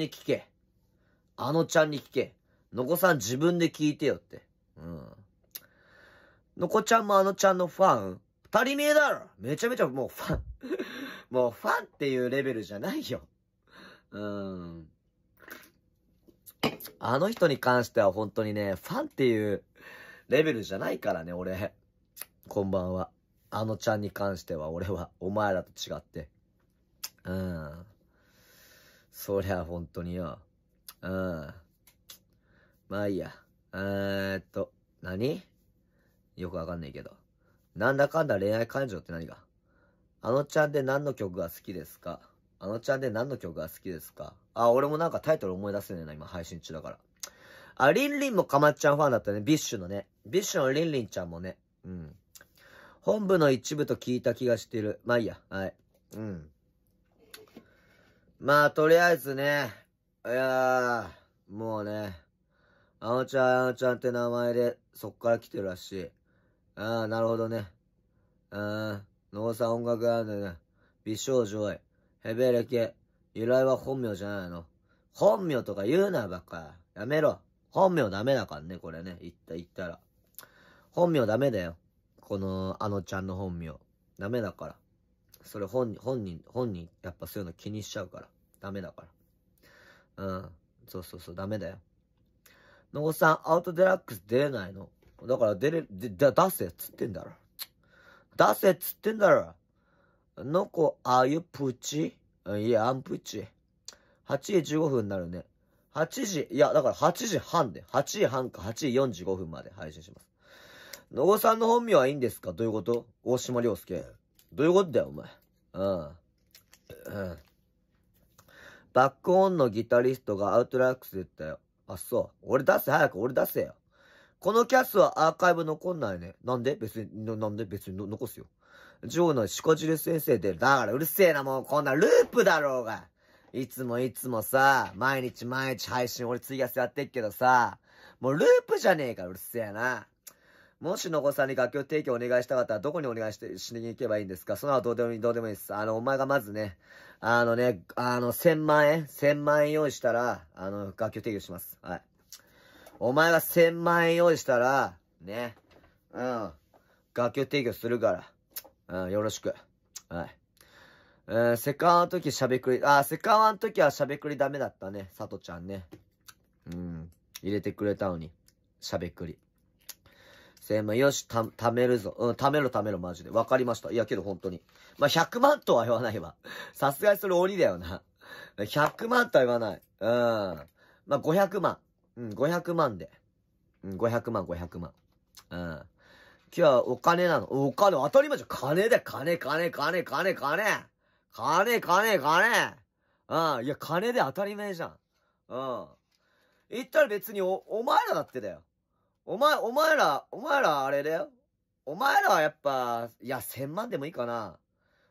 に聞け。のこさん自分で聞いてよって。うん。のこちゃんもあのちゃんのファン？二人目だろ！めちゃめちゃもうファン。もうファンっていうレベルじゃないよ。あの人に関しては本当にね、ファンっていうレベルじゃないからね、俺。こんばんは。あのちゃんに関しては俺はお前らと違って。そりゃ本当によ。まあいいや。何？よくわかんないけど。なんだかんだ恋愛感情って何が？あのちゃんで何の曲が好きですか？あのちゃんで何の曲が好きですか？あ、俺もなんかタイトル思い出せねえな、今配信中だから。あ、リンリンもかまっちゃんファンだったね。ビッシュのね。ビッシュのリンリンちゃんもね。うん。本部の一部と聞いた気がしてる。まあいいや。はい。うん。まあ、とりあえずね。いやー、もうね。あのちゃんって名前で、そっから来てるらしい。ああ、なるほどね。のこさん音楽なんでね。美少女愛、ヘベレケ、由来は本名じゃないの。本名とか言うな、ばっか。やめろ。本名ダメだからね、これね。言ったら。本名ダメだよ。この、あのちゃんの本名。ダメだから。それ本人、やっぱそういうの気にしちゃうから。ダメだから。そうそうそう、ダメだよ。のこさん、アウトデラックス出れないの？だから出せっつってんだろ。出せっつってんだろ。のこ、あゆプチ？いや、アンプチ。8時15分になるね。8時、いや、だから8時半で。8時半か8時45分まで配信します。のこさんの本名はいいんですか？どういうこと？大島良介。どういうことだよ、お前。バックオンのギタリストがアウトラックスで言ったよ。あ、そう。俺出せ、早く俺出せよ。このキャスはアーカイブ残んないね。なんで？別に残すよ。ジョーのしこじる先生で、だからうるせえな、もうこんなループだろうが。いつもさ、毎日配信俺ツイアスやってっけどさ、もうループじゃねえからうるせえな。もしのこさんに楽曲提供お願いしたかったらどこにお願いしに行けばいいんですか？その後どうでもいいです。お前がまずね、1000万円用意したら、楽曲提供します。はい。お前が1000万円用意したら、ね。楽曲提供するから。よろしく。はい。セカワの時しゃべくり、セカワの時はしゃべくりダメだったね。さとちゃんね。入れてくれたのに。しゃべくり。1000万、よし、貯めるぞ。貯めろ、マジで。わかりました。いや、けど本当に。まあ、100万とは言わないわ。さすがにそれ鬼だよな。100万とは言わない。まあ、500万。500万で。500万。今日はお金なの。お金、当たり前じゃん。金だよ。金。いや、金で当たり前じゃん。言ったら別にお前らだってだよ。お前らあれだよ。お前らはやっぱ、いや、1000万でもいいかな。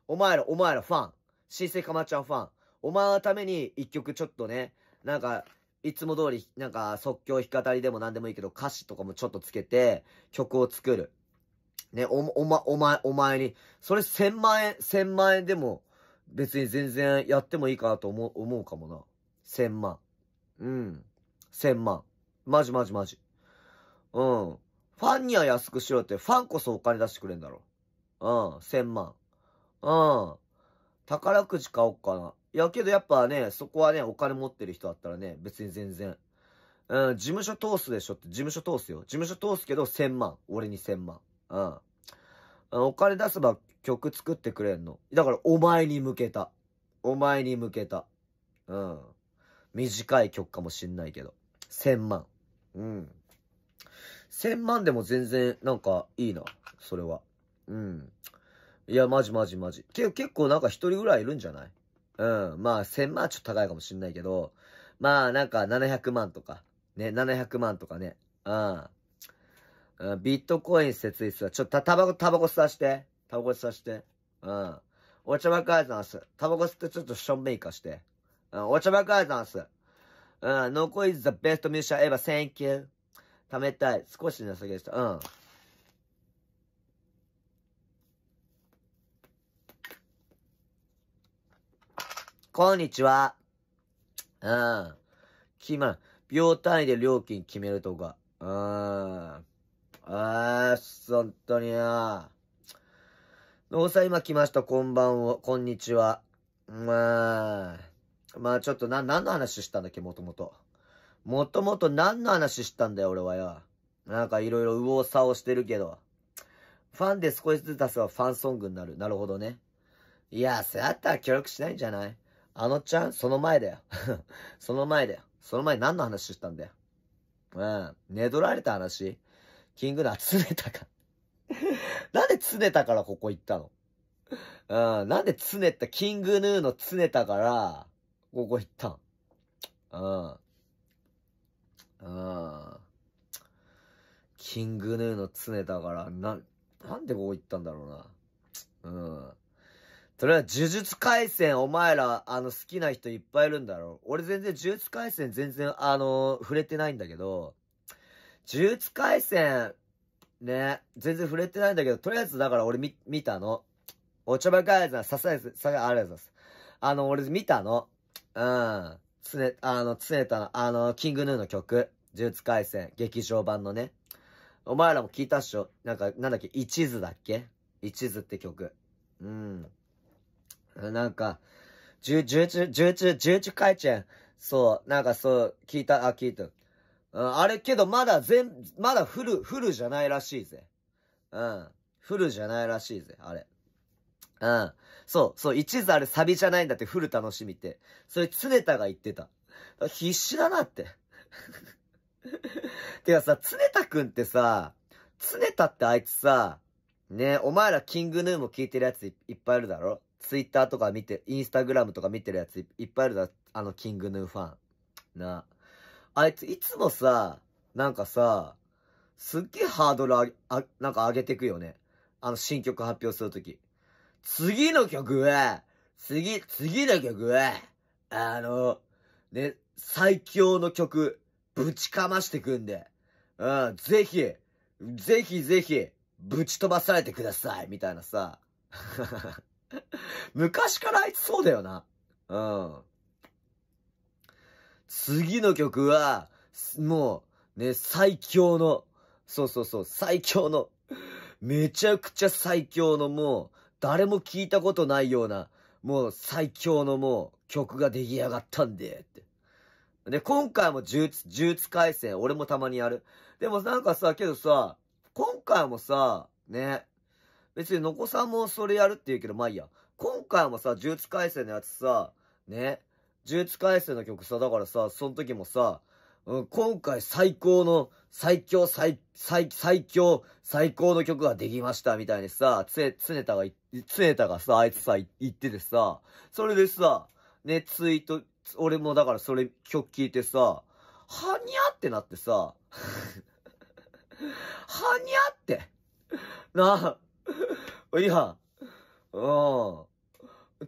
お前らファン。新生かまっちゃんファン。お前のために一曲ちょっとね、なんか、いつも通り、なんか、即興弾き語りでも何でもいいけど、歌詞とかもちょっとつけて、曲を作る。ね、お前に、それ1000万円でも、別に全然やってもいいかなと思うかもな。1000万。1000万。マジ。ファンには安くしろって、ファンこそお金出してくれんだろ。1000万。宝くじ買おっかな。いや、けどやっぱね、そこはね、お金持ってる人だったらね、別に全然。事務所通すでしょって、事務所通すよ。事務所通すけど、1000万。俺に1000万。お金出せば曲作ってくれんの。だからお前に向けた。お前に向けた。うん。短い曲かもしんないけど。1000万。うん。1000万でも全然なんかいいな。それは。うん。いや、マジ。結構なんか一人ぐらいいるんじゃない？うん。まあ、1000万ちょっと高いかもしんないけど、まあ、なんか700万とか。ね、700万とかね。うん。ビットコイン設立は、ちょっとタバコ吸わして。タバコ吸わして。うん。お茶ばっかりなんす。タバコ吸ってちょっとションメイカして。うん。お茶ばっかりなんす。うん。No coin is the best musician ever. Thank you. 貯めたい。少しね、下げした。うん。こんにちは。うん。秒単位で料金決めるとか。本当にな。ノーさん今来ました。こんばんは。こんにちは。まあちょっと何の話したんだっけ、もともと。もともと何の話したんだよ、俺はよ。なんかいろいろ右往左往してるけど。ファンで少しずつ出せばファンソングになる。なるほどね。いや、そうやったら協力しないんじゃない？あのちゃん、その前だよ。その前何の話したんだよ。うん。寝取られた話？キングダム、つねたか。なんでつねたからここ行ったの？うん。なんでつねた、キングヌーのつねたから、ここ行ったの？キングヌーのつねたから、なんでここ行ったんだろうな。うん。それは呪術廻戦、お前ら、好きな人いっぱいいるんだろう。俺全然、呪術廻戦全然、触れてないんだけど、呪術廻戦、ね、全然触れてないんだけど、とりあえずだから俺見たの。おちょばかいさん、ありがとうございます。俺見たの。うん。つねたの、キングヌーの曲。呪術廻戦、劇場版のね。お前らも聞いたっしょ？なんか、なんだっけ、一途だっけ？一途って曲。うん。なんか、十中回転。そう、なんかそう、聞いた。うん、あれけどまだフルじゃないらしいぜ。うん。フルじゃないらしいぜ、あれ。うん。そう、一途あれサビじゃないんだって、フル楽しみって。それ、つねたが言ってた。必死だなって。てかさ、つねたくんってさ、つねたってあいつさ、ね、お前らキングヌーも聞いてるやついっぱいいるだろ？ツイッターとか見て、インスタグラムとか見てるやついっぱいいるだ、キングヌーファン。なあ。あいついつもさ、なんかさ、すっげえハードルなんか上げてくよね。新曲発表するとき。次の曲は、ね、最強の曲、ぶちかましてくんで。うん、ぜひ、ぶち飛ばされてください、みたいなさ。昔からあいつそうだよな。うん。次の曲は、もう、ね、最強の、そう、最強の、めちゃくちゃ最強のもう、誰も聞いたことないような、もう最強のもう、曲が出来上がったんで、って。で、今回も呪術廻戦、俺もたまにやる。でもなんかさ、けどさ、今回もさ、ね、別にのこさんもそれやるって言うけど、まあいいや。今回もさ、呪術廻戦のやつさ、ね、呪術廻戦の曲さ、だからさ、その時もさ、うん、今回最高の、最強の曲ができました、みたいにさ、つねたがさ、あいつさ、言っててさ、それでさ、ね、ツイート、俺もだからそれ曲聴いてさ、はにゃってなってさ、はにゃって、なあ、いや、うん。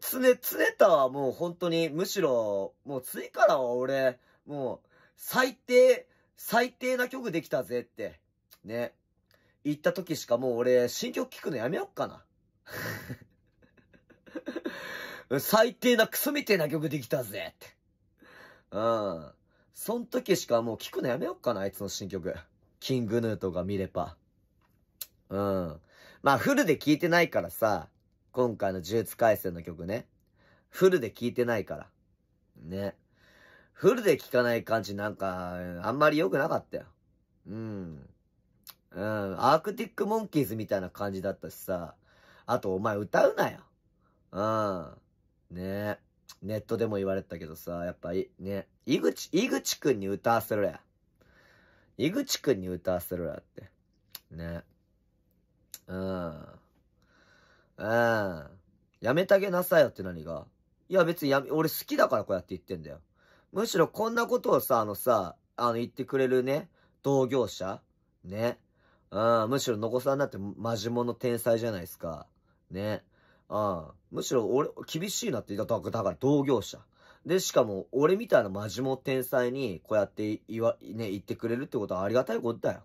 つねたはもう本当に、むしろ、もう次からは俺、もう、最低な曲できたぜって、ね。言った時しかもう俺、新曲聴くのやめよっかな。最低なクソみてえな曲できたぜって。うん。そん時しかもう聴くのやめよっかな、あいつの新曲。キングヌーとか見れば。うん。まあ、フルで聴いてないからさ、今回の呪術廻戦の曲ね。フルで聴いてないから。ね。フルで聴かない感じなんか、あんまり良くなかったよ。うん。アークティックモンキーズみたいな感じだったしさ。あと、お前歌うなよ。ねえ。ネットでも言われたけどさ、やっぱり、ね。井口くんに歌わせろや。井口くんに歌わせろやって。ね。やめたげなさいよって何が。いや別に俺好きだからこうやって言ってんだよ。むしろこんなことをさ、言ってくれるね、同業者ね。むしろのこさんなんてマジモの天才じゃないですか。ね。むしろ俺、厳しいなって言ったら、だから同業者。で、しかも、俺みたいなマジモ天才に、こうやって言ってくれるってことはありがたいことだよ。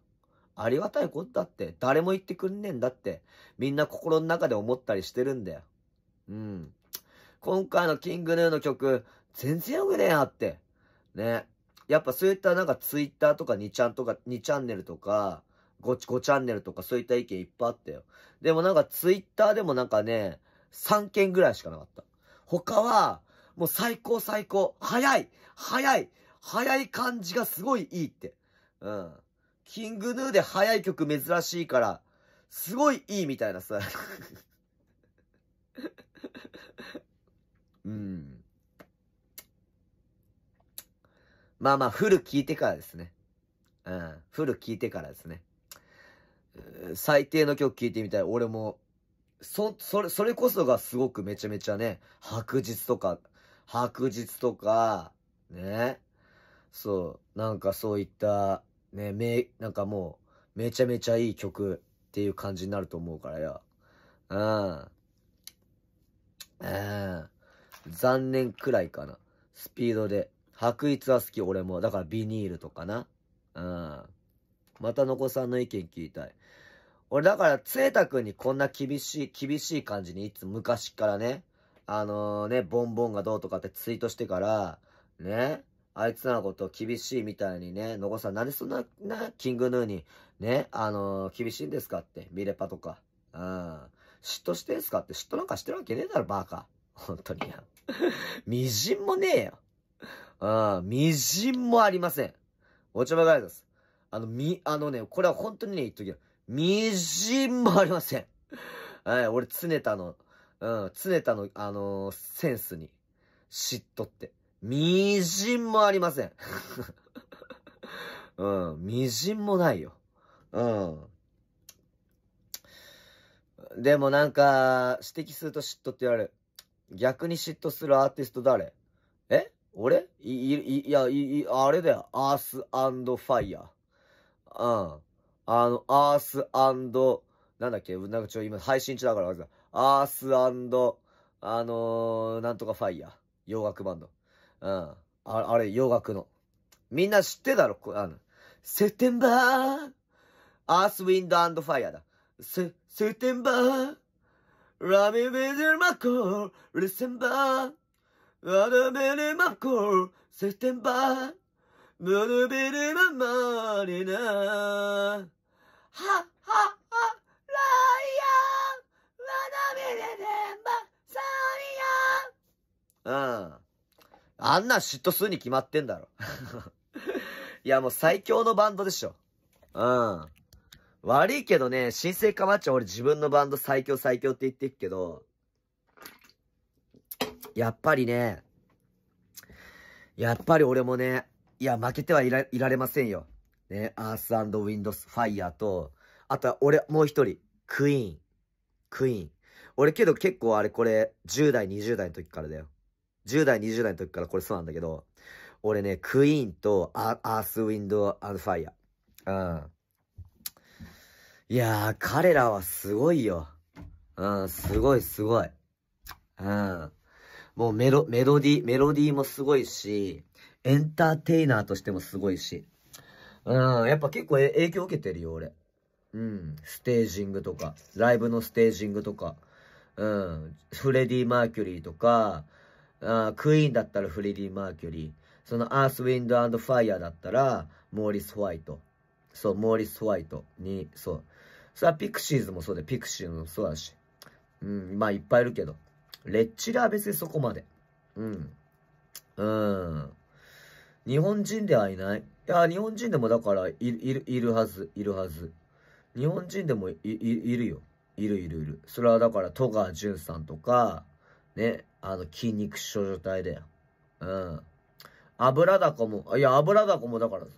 ありがたいことだって。誰も言ってくんねえんだって。みんな心の中で思ったりしてるんだよ。今回のキングヌーの曲、全然よくねえなって。ね。やっぱそういったなんかツイッターとか2チャンネルとか、5チャンネルとかそういった意見いっぱいあったよ。でもなんかツイッターでもなんかね、3件ぐらいしかなかった。他は、もう最高早い感じがすごいいいって。キングヌーで早い曲珍しいから、すごいいいみたいなさ。まあ、フル聞いてからですね。最低の曲聞いてみたい。俺も、それこそがすごくめちゃめちゃね、白日とか、ね。そう、なんかそういった、ね、なんかもう、めちゃめちゃいい曲っていう感じになると思うからよ。残念くらいかな。スピードで。白日は好き、俺も。だからビニールとかな。またのこさんの意見聞いたい。俺だから、つえたくんにこんな厳しい感じにいつも昔からね、ボンボンがどうとかってツイートしてから、ね、あいつらのこと厳しいみたいにね、のこさんなんでそんな、キングヌーに、ね、厳しいんですかって、ミレパとか。嫉妬してんすかって、嫉妬なんかしてるわけねえだろ、バカ。本当にや。みじんもねえよ。みじんもありません。お茶ばかりです。これは本当にね、言っときよ。みじんもありません。俺、常田の、センスに、嫉妬って。みじんもありません。みじんもないよ。でもなんか、指摘すると嫉妬って言われる。逆に嫉妬するアーティスト誰？俺あれだよ。アース&ファイヤー。アース&、なんだっけ、なんか今配信中だから、アース&、なんとかファイヤー。洋楽バンド。あれ、洋楽の。みんな知ってだろ、セテンバー、アースウィンド&ファイヤーだ。セテンバー、ラミベルマコー、リセンバー。ラルベルマコー、セテンバー、ラルベルママリナー。ライアン、ラルベルマサリアン。あんな嫉妬するに決まってんだろ。いや、もう最強のバンドでしょ。悪いけどね、新生かまっちゃん俺自分のバンド最強って言ってるけど、やっぱり俺もね、負けてはいられませんよ。ね、アース&ウィンドスファイヤーと、あとは俺、もう一人、クイーン。俺けど結構これ、10代、20代の時からこれそうなんだけど、俺ね、クイーンとアースウィンド&ファイヤー。いやー、彼らはすごいよ。すごい。もうメロディーもすごいし、エンターテイナーとしてもすごいし。やっぱ結構影響受けてるよ、俺。ステージングとか、ライブのステージングとか、フレディ・マーキュリーとか、クイーンだったらフレディ・マーキュリー。そのアース・ウィンド・アンド・ファイヤーだったら、モーリス・ホワイトに、そう。それはピクシーズもそうで、ピクシーズもそうだし。まあいっぱいいるけど。レッチリは別にそこまで。日本人ではいない。いや、日本人でもだから、いるはず。日本人でも いるよ。いる。それはだから戸川純さんとかね、筋肉少女隊だよ。うん。油だこも、いや、油だこもだからさ。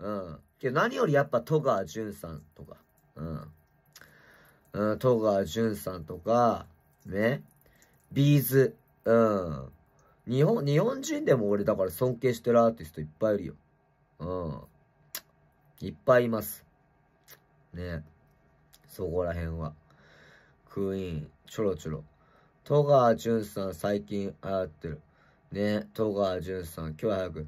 うん。けど何よりやっぱ戸川純さんとか、うん。うん、戸川純さんとか、ね。ビーズ、うん。日本人でも俺だから尊敬してるアーティストいっぱいいるよ。うん。いっぱいいます。ね。そこら辺は。クイーン、ちょろちょろ。戸川純さん最近流行ってる。ね、戸川純さん。今日は早く。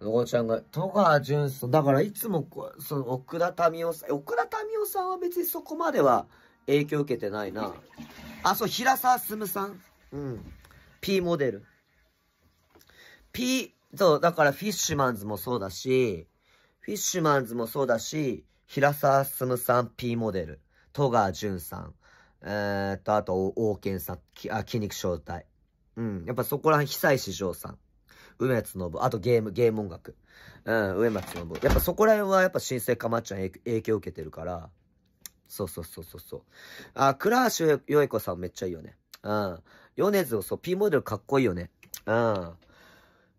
のごちゃんが、戸川純さん。だからいつもこう、その奥田民生さん。奥田民生さんは別にそこまでは影響受けてないな。あ、そう、平沢進さん。うん。P モデル。P、そう、だからフィッシュマンズもそうだし、フィッシュマンズもそうだし、平沢進さん P モデル。戸川純さん。あと、王健さん、筋肉招待。うん。やっぱそこら辺、久石譲さん。梅津信。あとゲーム音楽。うん、上松信。やっぱそこら辺は、やっぱ新生かまっちゃん影響受けてるから。そう。あ、倉橋よい子さんめっちゃいいよね。うん。米津をそう、P モデルかっこいいよね。うん。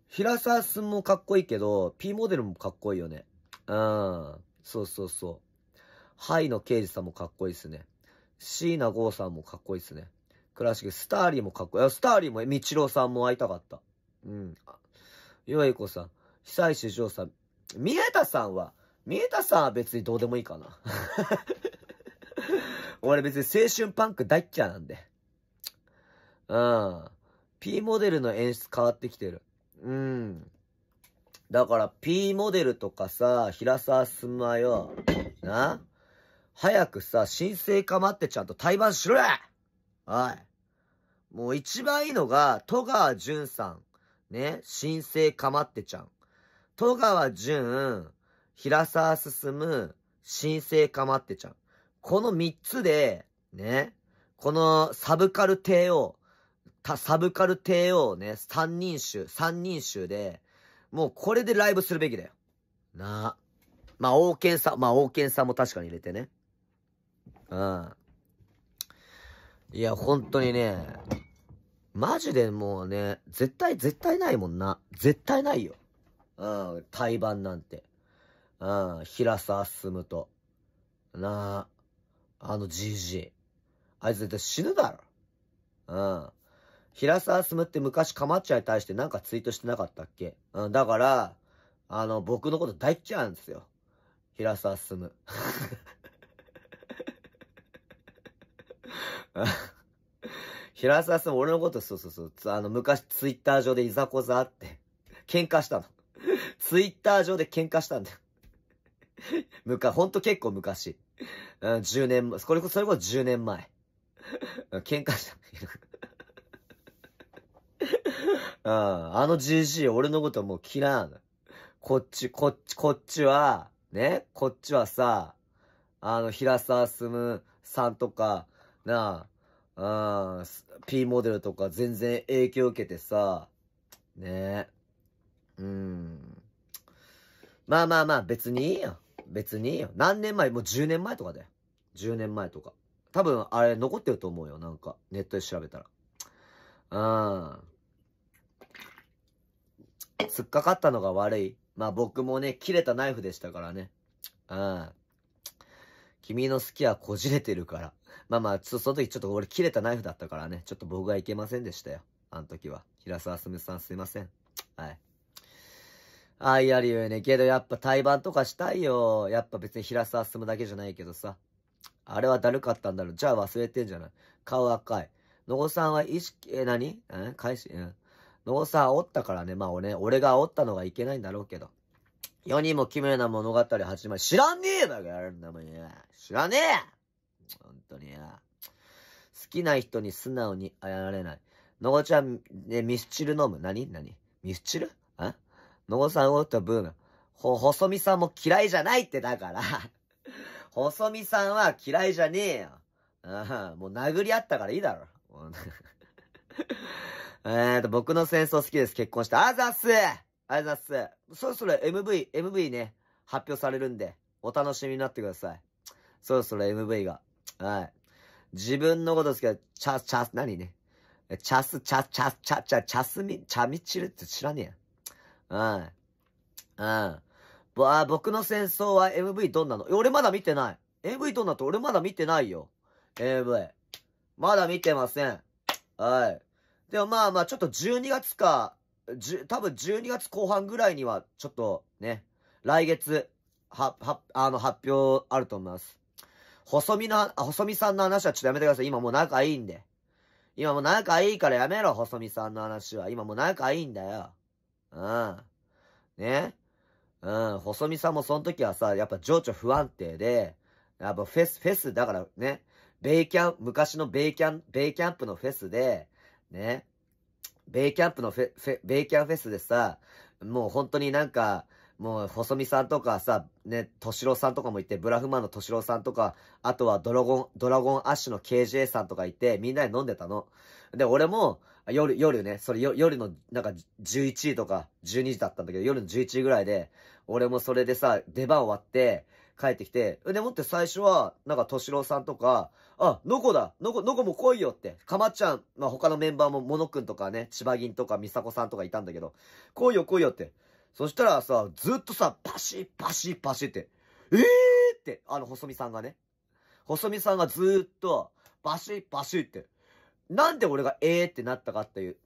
平沢すんもかっこいいけど、P モデルもかっこいいよね。うん。そう。ハイの刑事さんもかっこいいっすね。椎名剛さんもかっこいいっすね。倉敷、スターリーもかっこいい。スターリーも、みちろうさんも会いたかった。うん。よいこさん、久石譲さん。三枝さんは別にどうでもいいかな。俺別に青春パンク大っ嫌いなんで。うん。P モデルの演出変わってきてる。うん。だから P モデルとかさ、平沢進はよ、な早くさ、新生かまってちゃんと対バンしろやはい。もう一番いいのが、戸川純さん。ね。新生かまってちゃん。戸川純、平沢進、新生かまってちゃん。この三つで、ね。このサブカル帝王ね。三人衆で、もうこれでライブするべきだよ。なあ。王健さんも確かに入れてね。うん。いや、本当にね、マジでもうね、絶対ないもんな。絶対ないよ。うん、対バンなんて。うん、平沢進と。なあ、じじい。あいつ絶対死ぬだろ。うん。平沢進って昔かまっちゃんに対してなんかツイートしてなかったっけ？うん、だから、僕のこと大っ嫌いなんですよ。平沢進。平沢進、俺のこと、そう。昔ツイッター上でいざこざあって、喧嘩したの。ツイッター上で喧嘩したんだよ。ほんと結構昔。うん、10年前。それこそ10年前。喧嘩した、うん、GG、俺のこともう嫌いなの。こっちはさ、平沢進さんとか、なあ、うん、P モデルとか全然影響受けてさ、ねえ。うん。まあ、別にいいよ。何年前？もう10年前とかだよ。10年前とか。多分、あれ残ってると思うよ。なんか、ネットで調べたら。うん。突っかかったのが悪い。まあ僕もね、切れたナイフでしたからね。うん。君の好きはこじれてるから。まあ、その時ちょっと俺切れたナイフだったからね。ちょっと僕はいけませんでしたよ。あの時は。平沢進さんすいません。はい。愛あるよね。けどやっぱ対バンとかしたいよ。やっぱ別に平沢進だけじゃないけどさ。あれはだるかったんだろう。じゃあ忘れてんじゃない。顔赤い。のごさんは意識、何？返し、うん。のごさん煽ったからね。まあ俺が煽ったのがいけないんだろうけど。世にも奇妙な物語始まり。知らねえだからんだもんよ。知らねえほんとによ。好きな人に素直にあやられない。のごちゃん、ね、ミスチル飲む。何ミスチル？あ？のごさんおったブーム。細見さんも嫌いじゃないってだから。細見さんは嫌いじゃねえよ。あもう殴り合ったからいいだろ。僕の戦争好きです。結婚して。あざっす。そろそろ MV ね、発表されるんで、お楽しみになってください。そろそろ MV が。はい。自分のことですけど、チャミチルって知らねえや。うん。僕の戦争は MV どんなの？俺まだ見てない。MV どんなって俺まだ見てないよ。MV。まだ見てません。はい。でもまあまあ、ちょっと12月か、多分12月後半ぐらいには、ちょっとね、来月、発表あると思います。細見さんの話はちょっとやめてください。今もう仲いいんで。今もう仲いいからやめろ、細見さんの話は。今もう仲いいんだよ。うん。ね。うん。細見さんもその時はさ、やっぱ情緒不安定で、やっぱフェスだからね、昔のベイキャンプのフェスで、ね。ベイキャンフェスでさ、もう本当になんか、もう、細見さんとかさ、ね、敏郎さんとかもいて、ブラフマンの敏郎さんとか、あとはドラゴンアッシュの KJ さんとかいて、みんなで飲んでたの。で、俺も、夜ね、夜の、なんか、11時とか、12時だったんだけど、夜の11時ぐらいで、俺もそれでさ、出番終わって、帰ってきて、でもって最初は、なんか、敏郎さんとか、あ、ノコも来いよって、かまちゃん、まあ、他のメンバーも、モノくんとかね、千葉銀とか、美佐子さんとかいたんだけど、来いよって。そしたらさ、ずっとさ、パシって、って、細見さんがずっと、パシって、なんで俺がってなったかっていう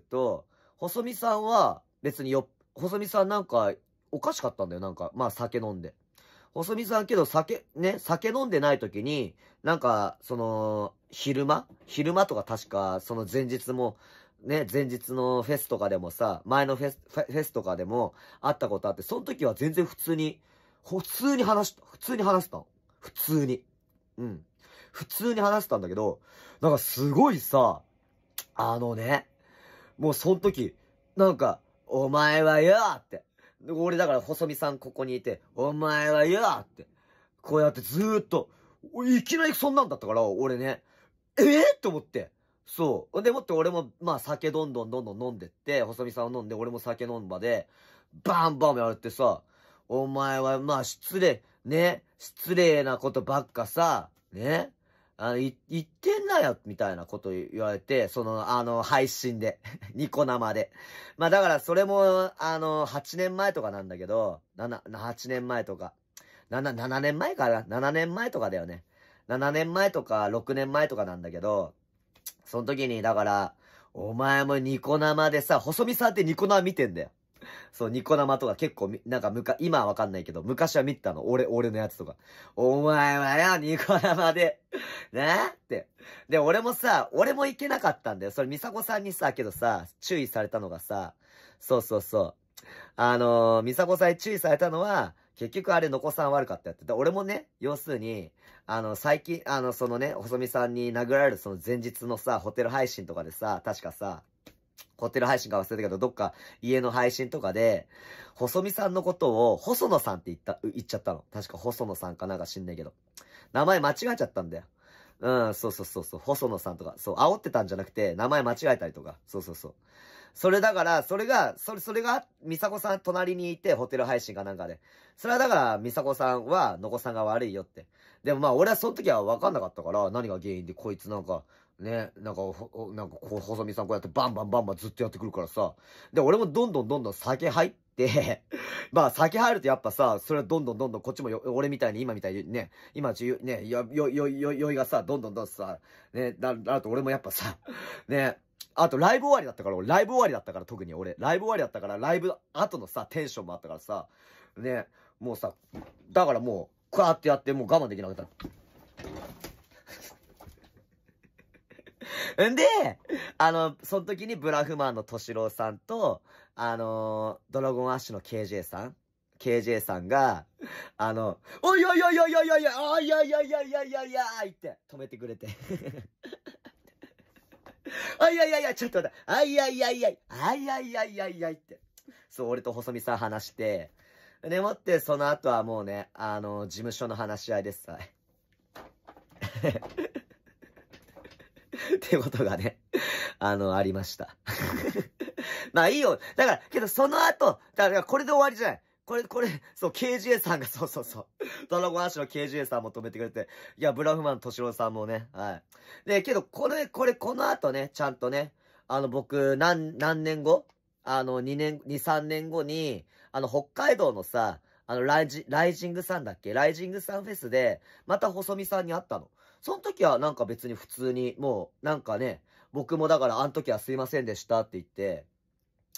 と、細見さんは、別に細見さんなんか、おかしかったんだよ、なんか、まあ酒飲んで。細見さんけど酒飲んでない時に、なんか、その、昼間とか確か、その前日も、ね、前日のフェスとかでもさ、前のフェスとかでも会ったことあって、その時は全然普通に話したの。普通に。うん。普通に話したんだけど、なんかすごいさ、もうその時、なんか、お前はよーって。俺だから細見さんここにいて、お前はよーって。こうやってずーっと、いきなりそんなんだったから、俺ね、と思って。そう。でもって俺も、まあ酒どんどん飲んでって、細見さんを飲んで、俺も酒飲んばで、バンやるってさ、お前はまあ失礼なことばっかさ、ね、言ってんなよ、みたいなこと言われて、その、配信で、ニコ生で。まあだからそれも、8年前とかなんだけど、8年前とか、7年前かな ?7 年前とかだよね。7年前とか、6年前とかなんだけど、その時に、だから、お前もニコ生でさ、細見さんってニコ生見てんだよ。そう、ニコ生とか結構、なんか今はわかんないけど、昔は見てたの。俺のやつとか。お前はよ、ニコ生で。なって。で、俺も行けなかったんだよ。それ、美佐子さんにさ、けどさ、注意されたのがさ、美佐子さんに注意されたのは、結局あれ、のこさん悪かったやって。俺もね、要するに、最近、そのね、細見さんに殴られるその前日のさ、ホテル配信とかでさ、確かさ、ホテル配信か忘れたけど、どっか家の配信とかで、細見さんのことを、細野さんって言っちゃったの。確か細野さんかなんか知んないけど。名前間違えちゃったんだよ。うん、細野さんとか、そう、煽ってたんじゃなくて、名前間違えたりとか、それだから、それが、美佐子さん隣にいて、ホテル配信かなんかで。それはだから、美佐子さんは、のこさんが悪いよって。でもまあ、俺はその時は分かんなかったから、何が原因で、こいつなんか、ね、なんかこう、細見さんこうやってバンバンずっとやってくるからさ。で、俺もどんどん酒入って、まあ酒入るとやっぱさ、それはどんどんこっちも俺みたいに今みたいにね、酔いがさ、どんどんさ、ね、だと俺もやっぱさ、ね、あと、特に俺、ライブ後のさ、テンションもあったからさ、ね、もうさ、だからもう、こうやってやって、もう我慢できなかった。んで、その時にブラフマンの敏郎さんと、ドラゴンアッシュの KJ さんが、おいおいおいおいおいおいおいおいおいおいおいおいおいおいって止めてくれて。あいやいやいや、ちょっと待って。あいやいやって。そう、俺と細見さん話して。でもって、その後はもうね、事務所の話し合いですさ。ってことがね、ありました。まあいいよ。だから、けどその後、だからこれで終わりじゃない。これ、そう、KGA さんが、そうそうそう。ドラゴンアッシュの KGA さんも止めてくれて。いや、ブラフマン敏郎さんもね、はい。で、けど、この後ね、ちゃんとね、僕、何年後2、3年後に、北海道のさ、ライジングさんだっけ？ライジングさんフェスで、また細見さんに会ったの。その時はなんか別に普通に、もう、なんかね、僕もだから、あの時はすいませんでしたって言って、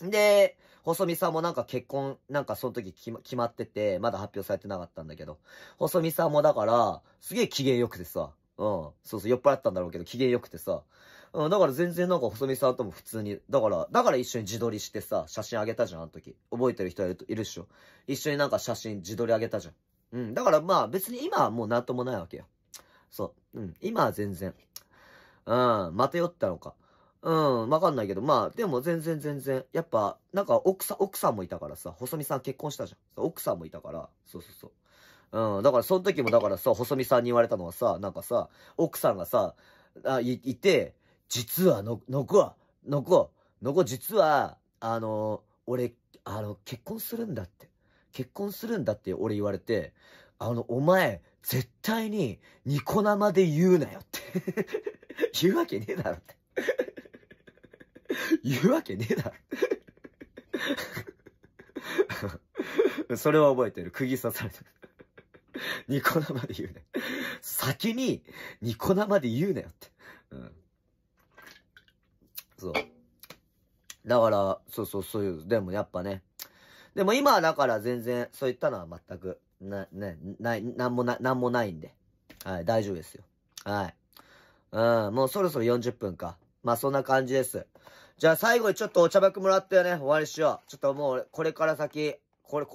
で、細見さんもなんか結婚、なんかその時決まってて、まだ発表されてなかったんだけど、細見さんもだから、すげえ機嫌良くてさ、うん、そうそう、酔っ払ったんだろうけど、機嫌良くてさ、うん、だから全然なんか細見さんとも普通に、だから一緒に自撮りしてさ、写真あげたじゃん、あの時。覚えてる人いるっしょ。一緒になんか写真自撮りあげたじゃん。うん、だからまあ別に今はもうなんともないわけよ。そう、うん、今は全然。うん、また酔ったのか。うん、わかんないけど、まあ、でも全然、やっぱ、なんか奥さんもいたからさ、細見さん結婚したじゃん。奥さんもいたから、そうそうそう。うん、だからその時もだからさ、細見さんに言われたのはさ、なんかさ、奥さんがさ、いて、実は、俺、結婚するんだって俺言われて、お前、絶対に、ニコ生で言うなよって。言うわけねえだろって。言うわけねえだろ。それは覚えてる。釘刺されてる。ニコ生で言うね。先に、ニコ生で言うなよって。うん。そう。だから、そういう、でもやっぱね。でも今はだから全然、そういったのは全く、なんもないんで。はい、大丈夫ですよ。はい。うん、もうそろそろ40分か。まあそんな感じです。じゃあ最後にちょっとお茶爆もらってね、終わりしよう。ちょっともう、これから、正規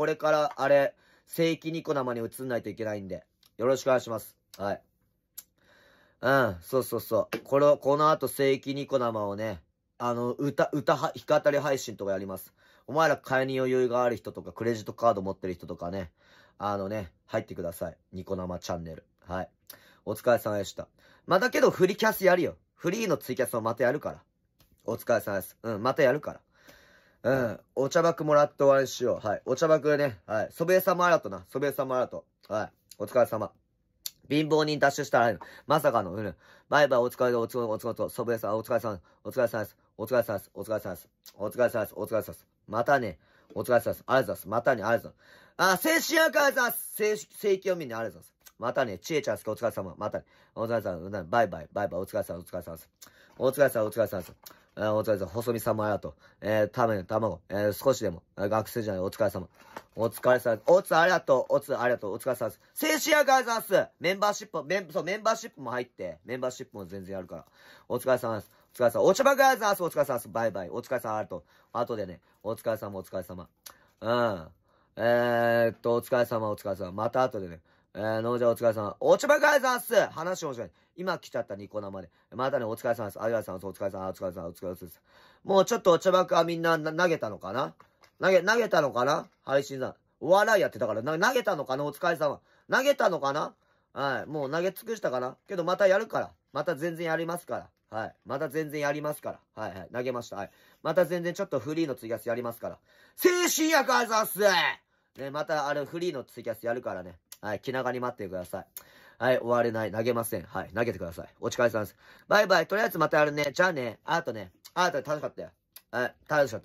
ニコ生に移んないといけないんで、よろしくお願いします。はい。うん、そう。この後正規ニコ生をね、弾き語り配信とかやります。お前ら買いに余裕がある人とか、クレジットカード持ってる人とかね、入ってください。ニコ生チャンネル。はい。お疲れ様でした。まあ、だけどフリキャスやるよ。フリーのツイキャスをまたやるから。お疲れ様です。うん、またやるから。うん、お茶爆もらって終わりしよう。はい。お茶爆ね。はい。ソベエ様あらと。はい。お疲れ様。貧乏人脱出したらあれの。まさかの、うん。バイバイ、お疲れ様、ソベエ様、お疲れ様です。またね。お疲れ様です。ありがとうございます。またね、ありがとうございます。あ、精神赤いさ、正規読みにありがとうございます。またね、ちえちゃんすけお疲れ様。またね、お疲れ様。バイバイ、お疲れ様です。お疲れ様です。お疲れ様、細見さんもありがとう。卵、少しでも、学生じゃない、お疲れ様。お疲れ様です。おつありがとう、お疲れ様です。精神や解散す。メンバーシップも入って、メンバーシップも全然やるから。お疲れ様です。お疲れ様。お茶ばかりです。お疲れ様です。バイバイ、お疲れ様ありがとう。あとでね、お疲れ様。うん。お疲れ様。また後でね。農場お疲れ様。お茶ばかりざっす。話面白い。今来ちゃったニコ生で。またね、お疲れ様です。ありがとうございます。お疲れ様です。もうちょっとお茶ばかはみんな投げたのかな配信だ。お笑いやってたから、投げたのかなお疲れ様。投げたのかなはい。もう投げ尽くしたかなけどまたやるから。また全然やりますから。はい。はい。投げました。はい。また全然ちょっとフリーのツイキャスやりますから。精神薬あざっすね、またフリーのツイキャスやるからね。はい、気長に待ってください。はい、終われない。投げません。はい、投げてください。お疲れ様です。バイバイ。とりあえずまたやるね。じゃあね。あとね、楽しかったよ。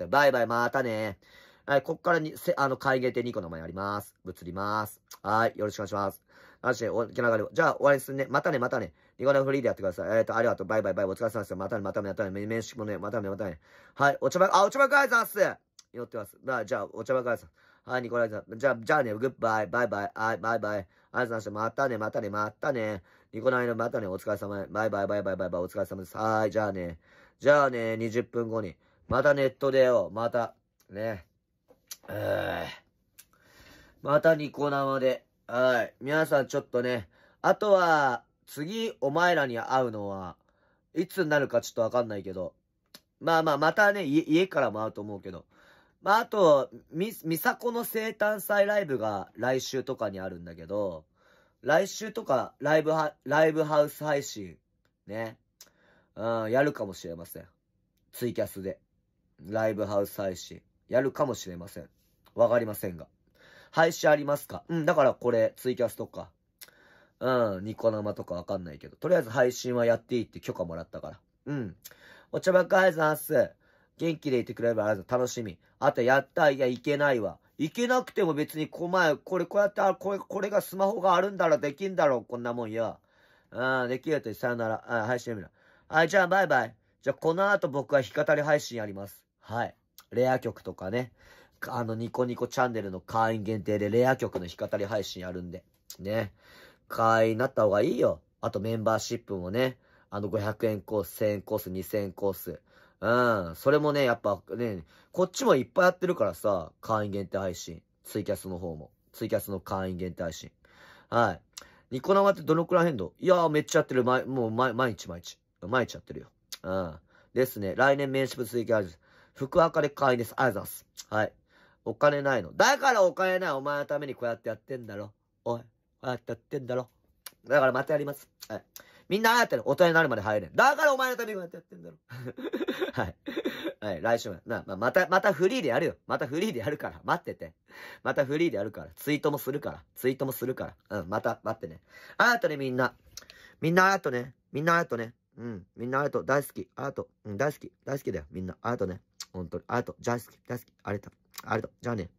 バイバイ、またね。はい、こっからに、会議で2個の前やります。移ります。はい、よろしくお願いします。なし、気長に。じゃあ、終わりですね。またね。ニコ生フリーでやってください。ありがとう。バイバイ。お疲れ様です。またね。面識もね。またね。はい、お茶ばっかりさんっす。寄ってます。じゃあ、お茶ばっかりさん。はい、ニコライさん。じゃあね、グッバイ、バイバイ、はい、バイバイ。ありがとうございました。またね。ニコライのまたね、お疲れ様。バイバイ、お疲れ様です。はい、じゃあね、20分後に。またネットでよ、また、ね。またニコ生で。はい。皆さんちょっとね、あとは、次、お前らに会うのは、いつになるかちょっとわかんないけど。まあ、またね、家からも会うと思うけど。まあ、あと、みさこの生誕祭ライブが来週とかにあるんだけど、来週とかライブハウス配信、ね。うん、やるかもしれません。ツイキャスで。ライブハウス配信。やるかもしれません。わかりませんが。配信ありますか？だからこれ、ツイキャスとか、ニコ生とかわかんないけど、とりあえず配信はやっていいって許可もらったから。お茶ばっかりざんす。元気でいてくれればあるぞ。楽しみ。あと、やった。いや、いけないわ。いけなくても別に、こうやって、これがスマホがあるんだらできんだろう、こんなもんよ。できるとさよなら。配信見ろ。はい、じゃあ、バイバイ。じゃあ、この後僕は弾き語り配信やります。はい。レア曲とかね。ニコニコチャンネルの会員限定でレア曲の弾き語り配信やるんで。ね。会員になった方がいいよ。あと、メンバーシップもね。500円コース、1000円コース、2000円コース。それもね、やっぱね、こっちもいっぱいやってるからさ、会員限定配信。ツイキャスの方も。ツイキャスの会員限定配信。はい。ニコ生ってどのくらい変動？いやー、めっちゃやってる。毎日。毎日やってるよ。ですね。来年メンシップ続きある。福岡で会員です。ありがとうございます。はい。お金ないの。だからお金ない。お前のためにこうやってやってんだろ。おい。こうやってやってんだろ。だからまたやります。はい。みんなああやってる。大人になるまで入れん。だからお前のためにこうやってやってんだろ。はい。はい。来週も。またフリーでやるよ。またフリーでやるから。待ってて。またフリーでやるから。ツイートもするから。まってね。ああやとね、みんな。みんなあやとね。みんなあやと大好き。あやと。大好きだよ。みんなあやとね。ほんとに。あやと。大好き。ありがとう。じゃあね。